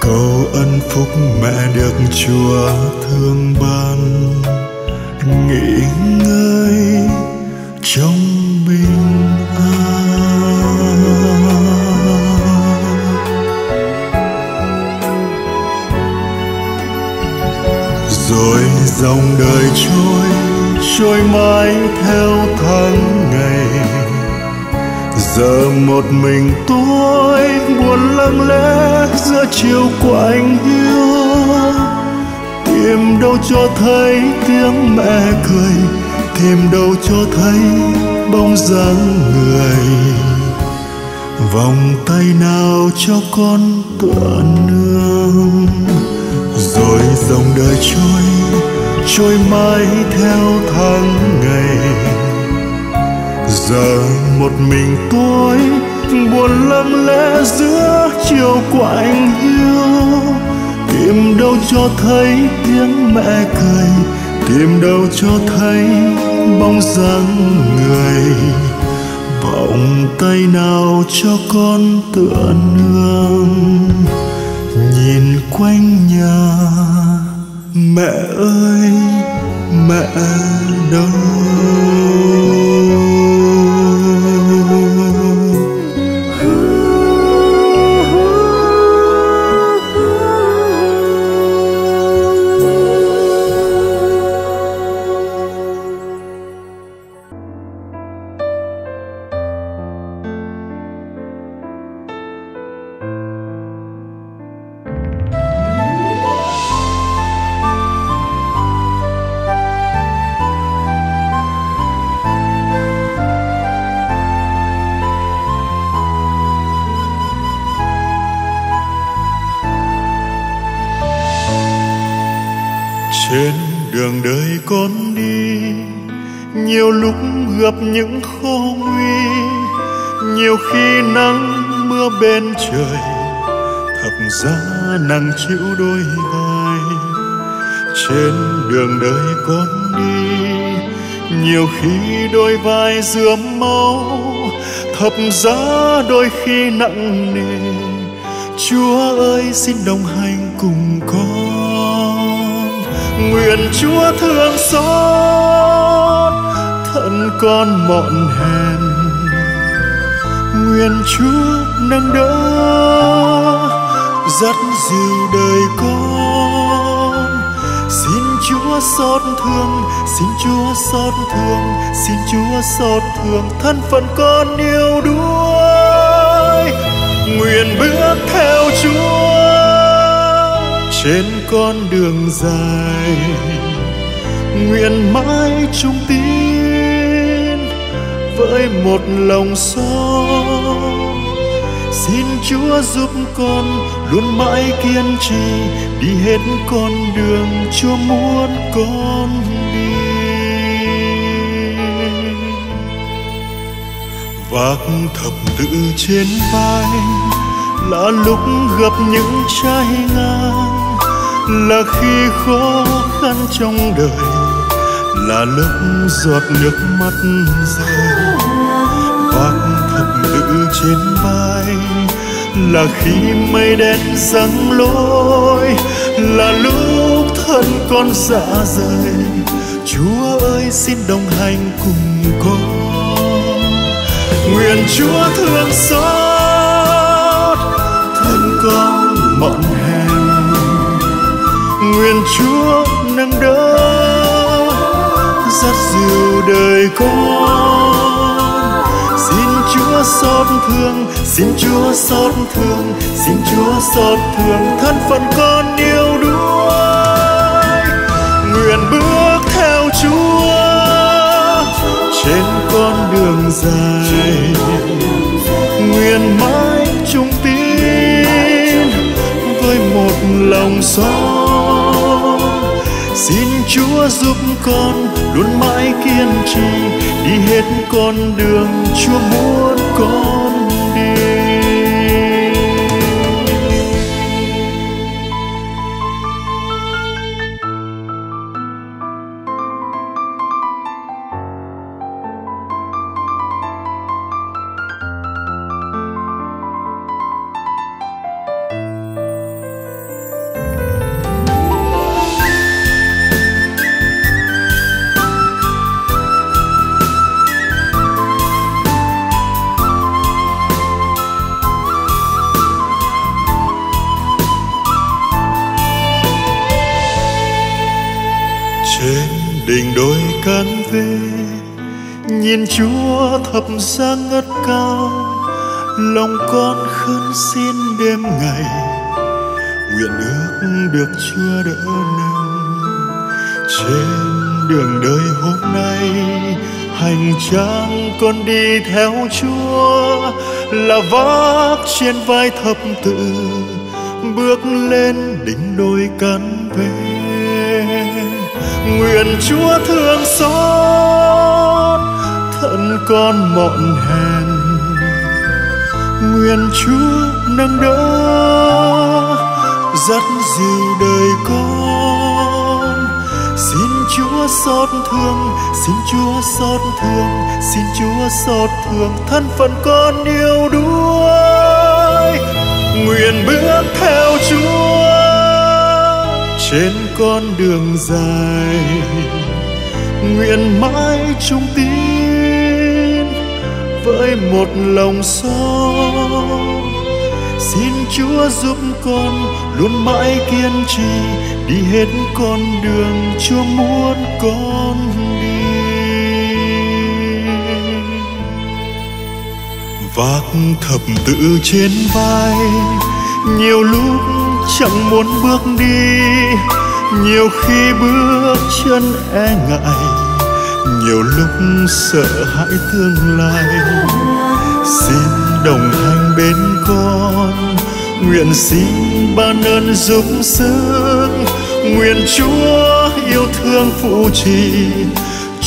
Cầu ân phúc mẹ được Chúa thương ban, nghỉ ngơi trong bình an. Rồi dòng đời trôi trôi mãi theo tháng ngày, giờ một mình tôi buồn lặng lẽ giữa chiều của anh yêu. Tìm đâu cho thấy tiếng mẹ cười, tìm đâu cho thấy bóng dáng người, vòng tay nào cho con tựa nương. Rồi dòng đời trôi trôi mãi theo tháng ngày, giờ một mình tôi buồn lặng lẽ giữa chiều của anh hiu. Tìm đâu cho thấy tiếng mẹ cười, tìm đâu cho thấy bóng dáng người, vòng tay nào cho con tựa nương. Nhìn quanh nhà, mẹ ơi mẹ đâu? Trên đường đời con đi, nhiều lúc gặp những khó nguy, nhiều khi nắng mưa bên trời, thật ra nàng chịu đôi vai. Trên đường đời con đi, nhiều khi đôi vai rướm máu, thật ra đôi khi nặng nề. Chúa ơi xin đồng hành cùng con, nguyện Chúa thương xót thân con mọn hèn, nguyện Chúa nâng đỡ dắt dìu đời con. Xin Chúa xót thương, xin Chúa xót thương, xin Chúa xót thương thân phận con yêu đuối, nguyện bước theo Chúa trên con đường dài, nguyện mãi chung tin với một lòng son. Xin Chúa giúp con luôn mãi kiên trì đi hết con đường Chúa muốn con đi. Vác thập tự trên vai là lúc gặp những trái ngang, là khi khó khăn trong đời, là lúc giọt nước mắt rơi. Vác thập tự trên vai là khi mây đen giăng lối, là lúc thân con rã rời. Chúa ơi xin đồng hành cùng con, nguyện Chúa thương xót thân con mọn hèn, nguyện Chúa nâng đỡ dắt dìu đời con. Xin Chúa xót thương, xin Chúa xót thương, xin Chúa xót thương thân phận con yêu đuối, nguyện bước theo Chúa trên con đường dài, nguyện mãi chung tin với một lòng son. Xin Chúa giúp con luôn mãi kiên trì đi hết con đường Chúa muốn con đi. Trên đỉnh đồi Can Vê, nhìn Chúa thập giá ngất cao, lòng con khấn xin đêm ngày, nguyện ước được Chúa đỡ nâng. Trên đường đời hôm nay, hành trang con đi theo Chúa là vác trên vai thập tự, bước lên đỉnh đồi Can Vê. Nguyện Chúa thương xót thân con mọn hèn, nguyện Chúa nâng đỡ dắt dìu đời con. Xin Chúa xót thương, xin Chúa xót thương, xin Chúa xót thương thân phận con yếu đuối. Nguyện bước theo Chúa trên con đường dài, nguyện mãi chung tin với một lòng son. Xin Chúa giúp con luôn mãi kiên trì đi hết con đường Chúa muốn con đi. Vác thập tự trên vai, nhiều lúc chẳng muốn bước đi, nhiều khi bước chân e ngại, nhiều lúc sợ hãi tương lai. Xin đồng hành bên con, nguyện xin ban ơn giúp sức, nguyện Chúa yêu thương phụ trì.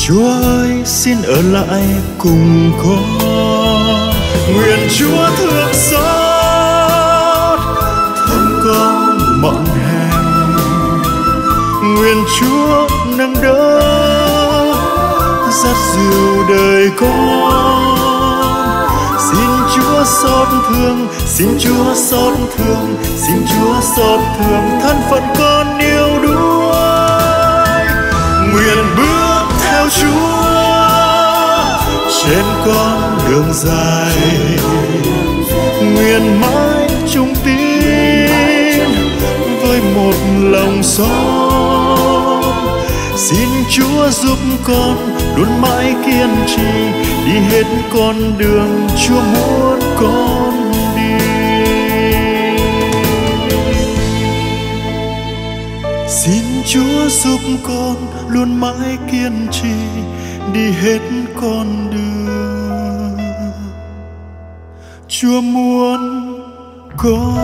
Chúa ơi xin ở lại cùng con. Nguyện Chúa thương xót mọn hèn, nguyện Chúa nâng đỡ dắt dìu đời con. Xin Chúa xót thương, xin Chúa xót thương, xin Chúa xót thương thân phận con yếu đuối. Nguyện bước theo Chúa trên con đường dài, nguyện mãi chung tin một lòng son. Xin Chúa giúp con luôn mãi kiên trì đi hết con đường Chúa muốn con đi. Xin Chúa giúp con luôn mãi kiên trì đi hết con đường Chúa muốn con.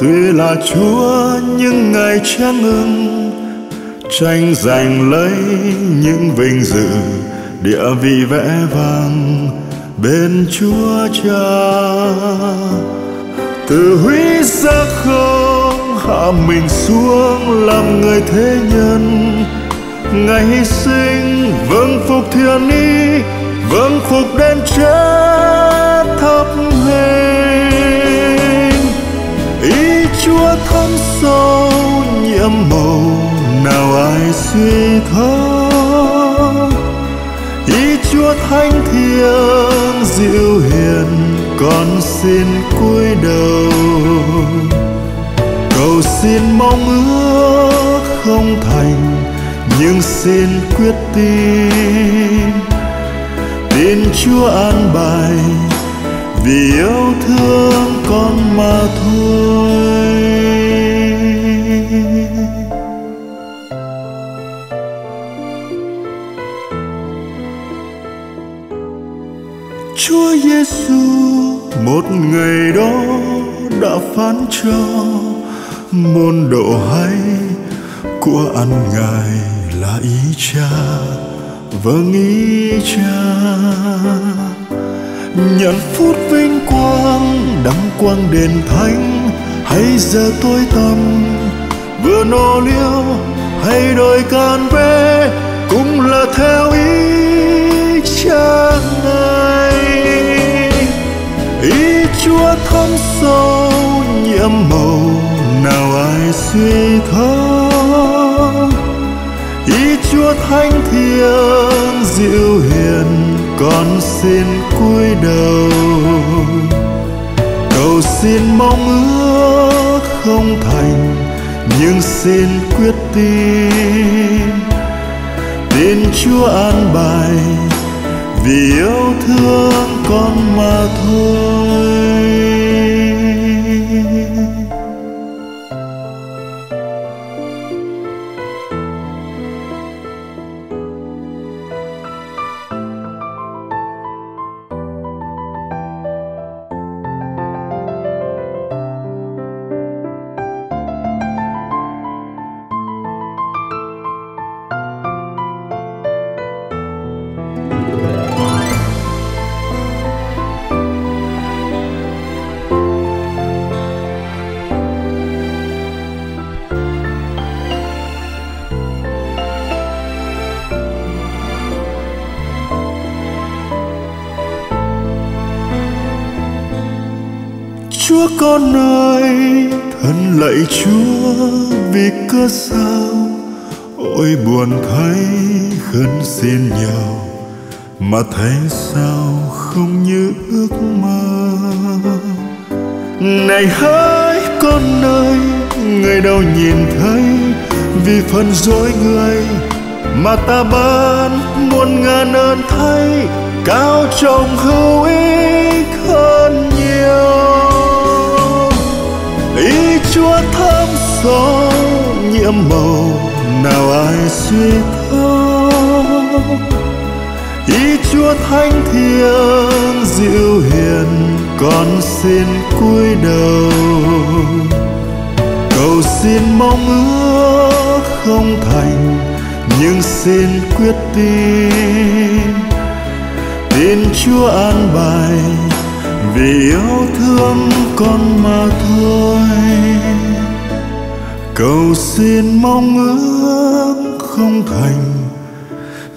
Tuy là Chúa nhưng Ngài chưa ngừng tranh giành lấy những vinh dự địa vị vẽ vang bên Chúa Cha. Từ Huy ra không hạ mình xuống làm người thế nhân, Ngài hy sinh vâng phục thiên ý, vâng phục đến chết thập hình. Ý Chúa thấm sâu nhiệm màu nào ai suy thấu, ý Chúa thánh thiêng diệu hiền con xin cúi đầu. Cầu xin mong ước không thành nhưng xin quyết tin, tin Chúa an bài vì yêu thương con mà thôi. Chúa Giêsu một ngày đó đã phán cho môn đồ hay của ăn Ngài là ý Cha, vâng ý Cha. Nhận phút vinh quang đăng quang đền thánh, hay giờ tối tăm vừa nô liêu hay đôi can vẽ cũng là theo ý Cha Ngài. Ý Chúa thấm sâu nhiệm màu nào ai suy thấu, ý Chúa thánh thiêng diệu hiền con xin cúi đầu, cầu xin mong ước không thành nhưng xin quyết tin, tin Chúa an bài vì yêu thương con mà thôi. Chúa con ơi, thân lạy Chúa vì cớ sao, ôi buồn thấy khấn xin nhau mà thấy sao không như ước mơ. Này hỡi con ơi, người đâu nhìn thấy vì phần dối người mà ta ban muôn ngàn ơn thay, cao trọng hữu ích hơn nhiều. Ý Chúa thấm sâu nhiệm màu nào ai suy thấu, ý Chúa thánh thiêng diệu hiền con xin cúi đầu, cầu xin mong ước không thành nhưng xin quyết tin, tin Chúa an bài vì yêu thương con mà thôi. Cầu xin mong ước không thành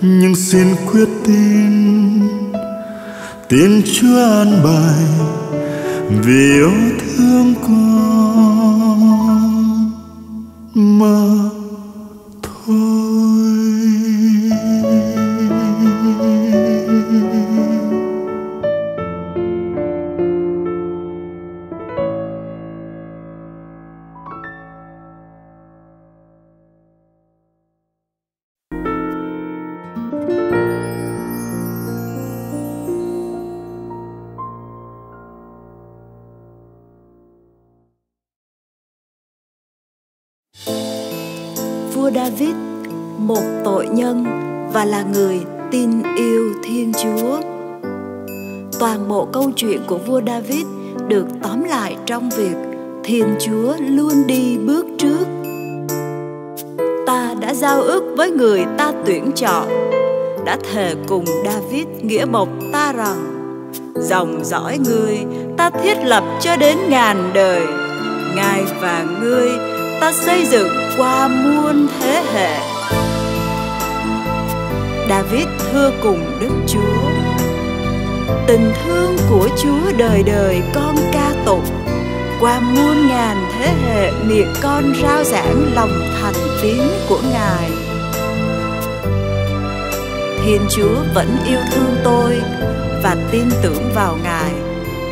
nhưng xin quyết tin, tin Chúa an bài vì yêu thương con mà thôi. David, một tội nhân và là người tin yêu Thiên Chúa. Toàn bộ câu chuyện của vua David được tóm lại trong việc Thiên Chúa luôn đi bước trước. Ta đã giao ước với người ta tuyển chọn, đã thề cùng David nghĩa bộc ta rằng dòng dõi ngươi ta thiết lập cho đến ngàn đời, ngài và ngươi ta xây dựng qua muôn thế hệ. David thưa cùng Đức Chúa, tình thương của Chúa đời đời con ca tụng, qua muôn ngàn thế hệ miệng con rao giảng lòng thành tín của Ngài. Thiên Chúa vẫn yêu thương tôi và tin tưởng vào Ngài,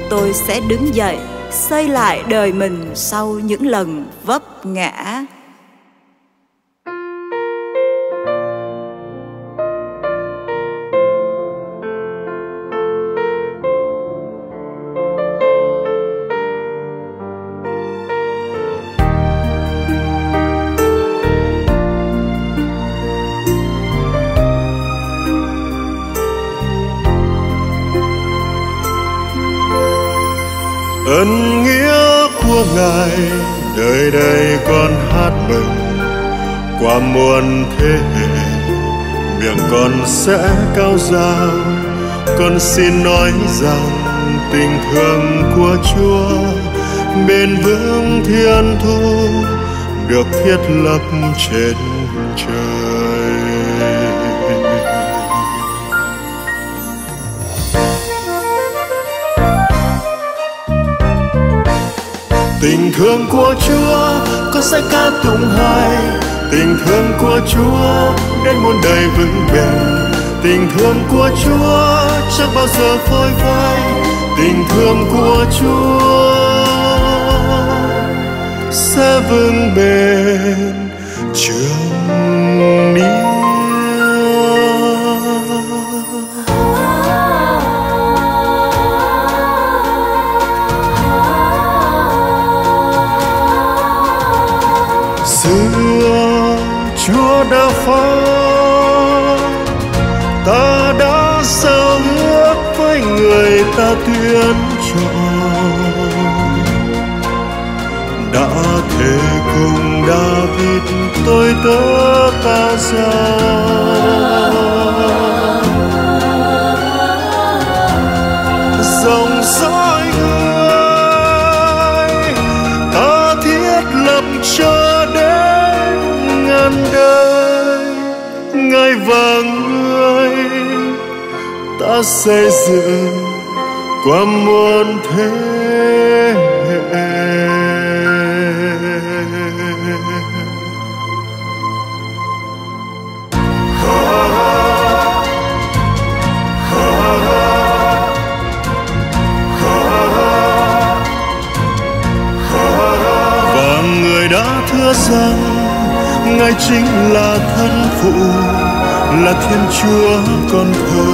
tôi sẽ đứng dậy xây lại đời mình sau những lần vấp ngã. ơn nghĩa của Ngài đời đời con hát mừng, qua muôn thế hệ miệng con sẽ cao dao. Con xin nói rằng tình thương của Chúa bền vững thiên thu, được thiết lập trên trời. Tình thương của Chúa con sẽ ca tụng hoài, tình thương của Chúa đến muôn đời vững bền. Tình thương của Chúa chẳng bao giờ phôi phai, tình thương của Chúa sẽ vững bền trường niên. Xưa Chúa đã phán, ta đã giao ước với người ta tuyên trọn, đã thề cùng David tôi tớ ta giao. Dòng dõi người ta thiết lập cho đến ngàn đời, Ngài và người ta xây dựng qua muôn thế hệ. Rằng Ngài chính là thân phụ, là Thiên Chúa con thờ,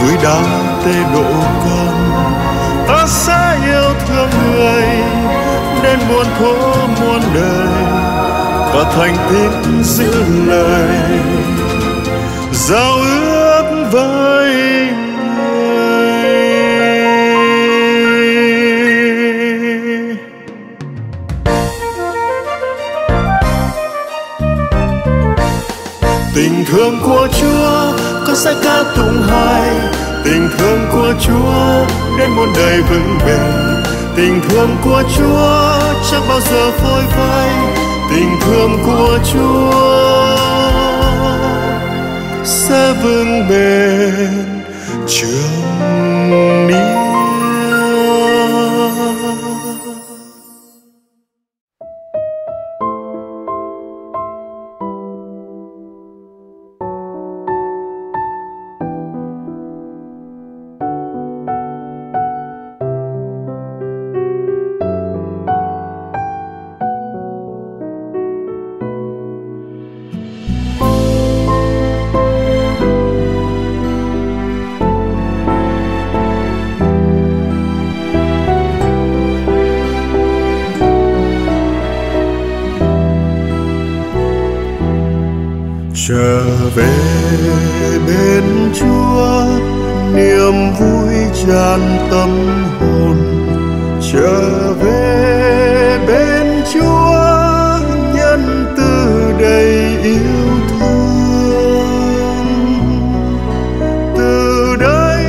núi đá tê độ con. Ta sẽ yêu thương người đến muôn thuở muôn đời, và thành tín giữ lời giao ước với. Tình thương của Chúa con sẽ ca tụng hoài, tình thương của Chúa đến muôn đời vững bền. Tình thương của Chúa chẳng bao giờ phôi phai, tình thương của Chúa sẽ vững bền trường niên. Trở về bên Chúa, niềm vui tràn tâm hồn. Trở về bên Chúa, nhân từ đầy yêu thương. Từ đây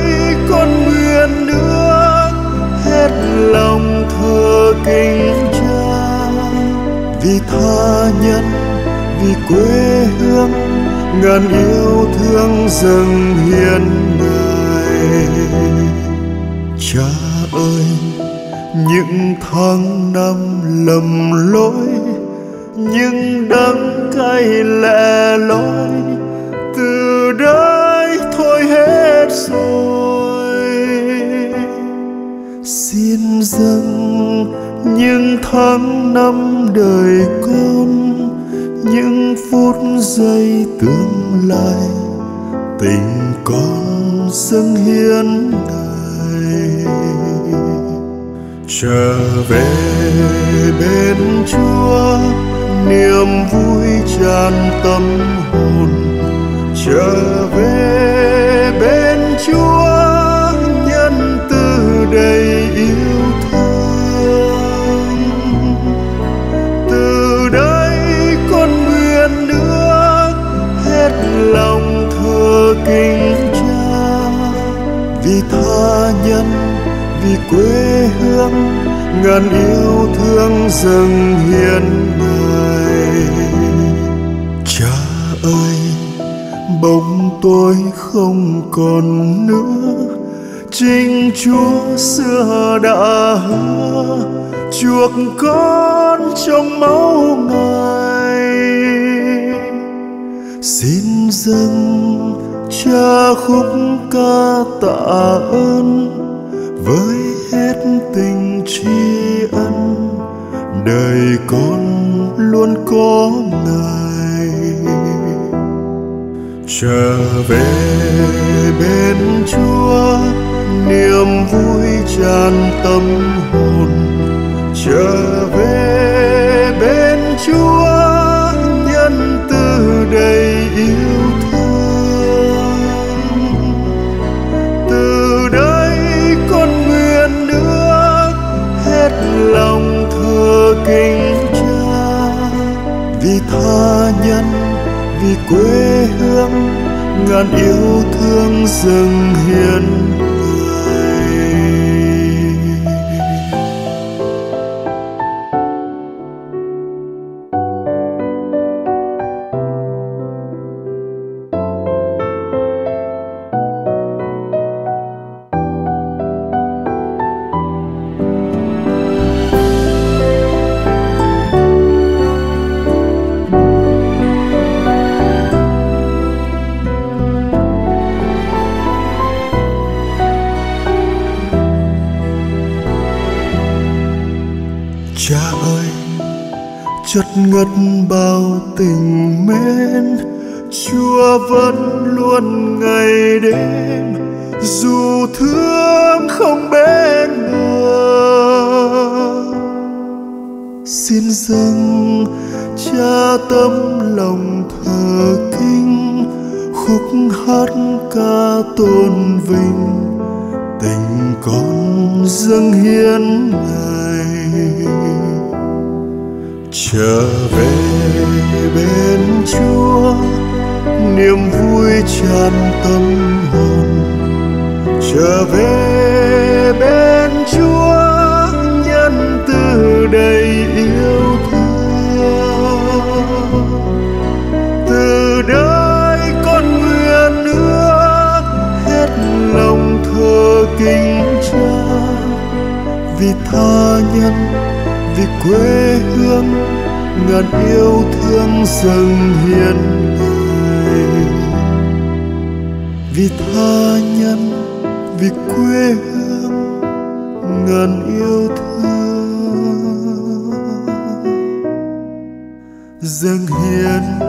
con nguyện nữa hết lòng thờ kính Cha, vì tha nhân, vì quê hương, ngàn yêu thương dâng hiến Ngài. Cha ơi, những tháng năm lầm lỗi, những đắng cay lẻ loi, từ đây thôi hết rồi. Xin dâng những tháng năm đời con, những phút giây tương lai, tình con dâng hiến Ngài. Trở về bên Chúa, niềm vui tràn tâm hồn. Trở về bên Chúa, nhân từ đầy yêu thương. nhân vì quê hương ngàn yêu thương dâng hiến Ngài. Cha ơi, bóng tối không còn nữa, chính Chúa xưa đã hứa chuộc con trong máu Ngài. Xin dâng Cha khúc ca tạ ơn với hết tình tri ân, đời con luôn có Ngài. Trở về bên Chúa, niềm vui tràn tâm hồn. Trở về bên Chúa, nhân từ đầy yêu thương. Từ đây con nguyện nữa hết lòng thưa kính Cha, vì tha nhân, vì quê hương ngàn yêu thương dâng hiến. Cha ơi, chất ngất bao tình mến, Chúa vẫn luôn ngày đêm, dù thương không bẽ ngờ. Xin dâng Cha tấm lòng thờ kính, khúc hát ca tôn vinh, tình con dâng hiến Ngài. Trở về bên Chúa, niềm vui tràn tâm hồn. Trở về bên Chúa, nhân từ đầy yêu thương. Từ đây con nguyện nữa hết lòng thờ kính Cha, vì tha nhân, vì quê hương ngàn yêu thương dâng hiến Ngài. Vì tha nhân, vì quê hương ngàn yêu thương dâng hiến.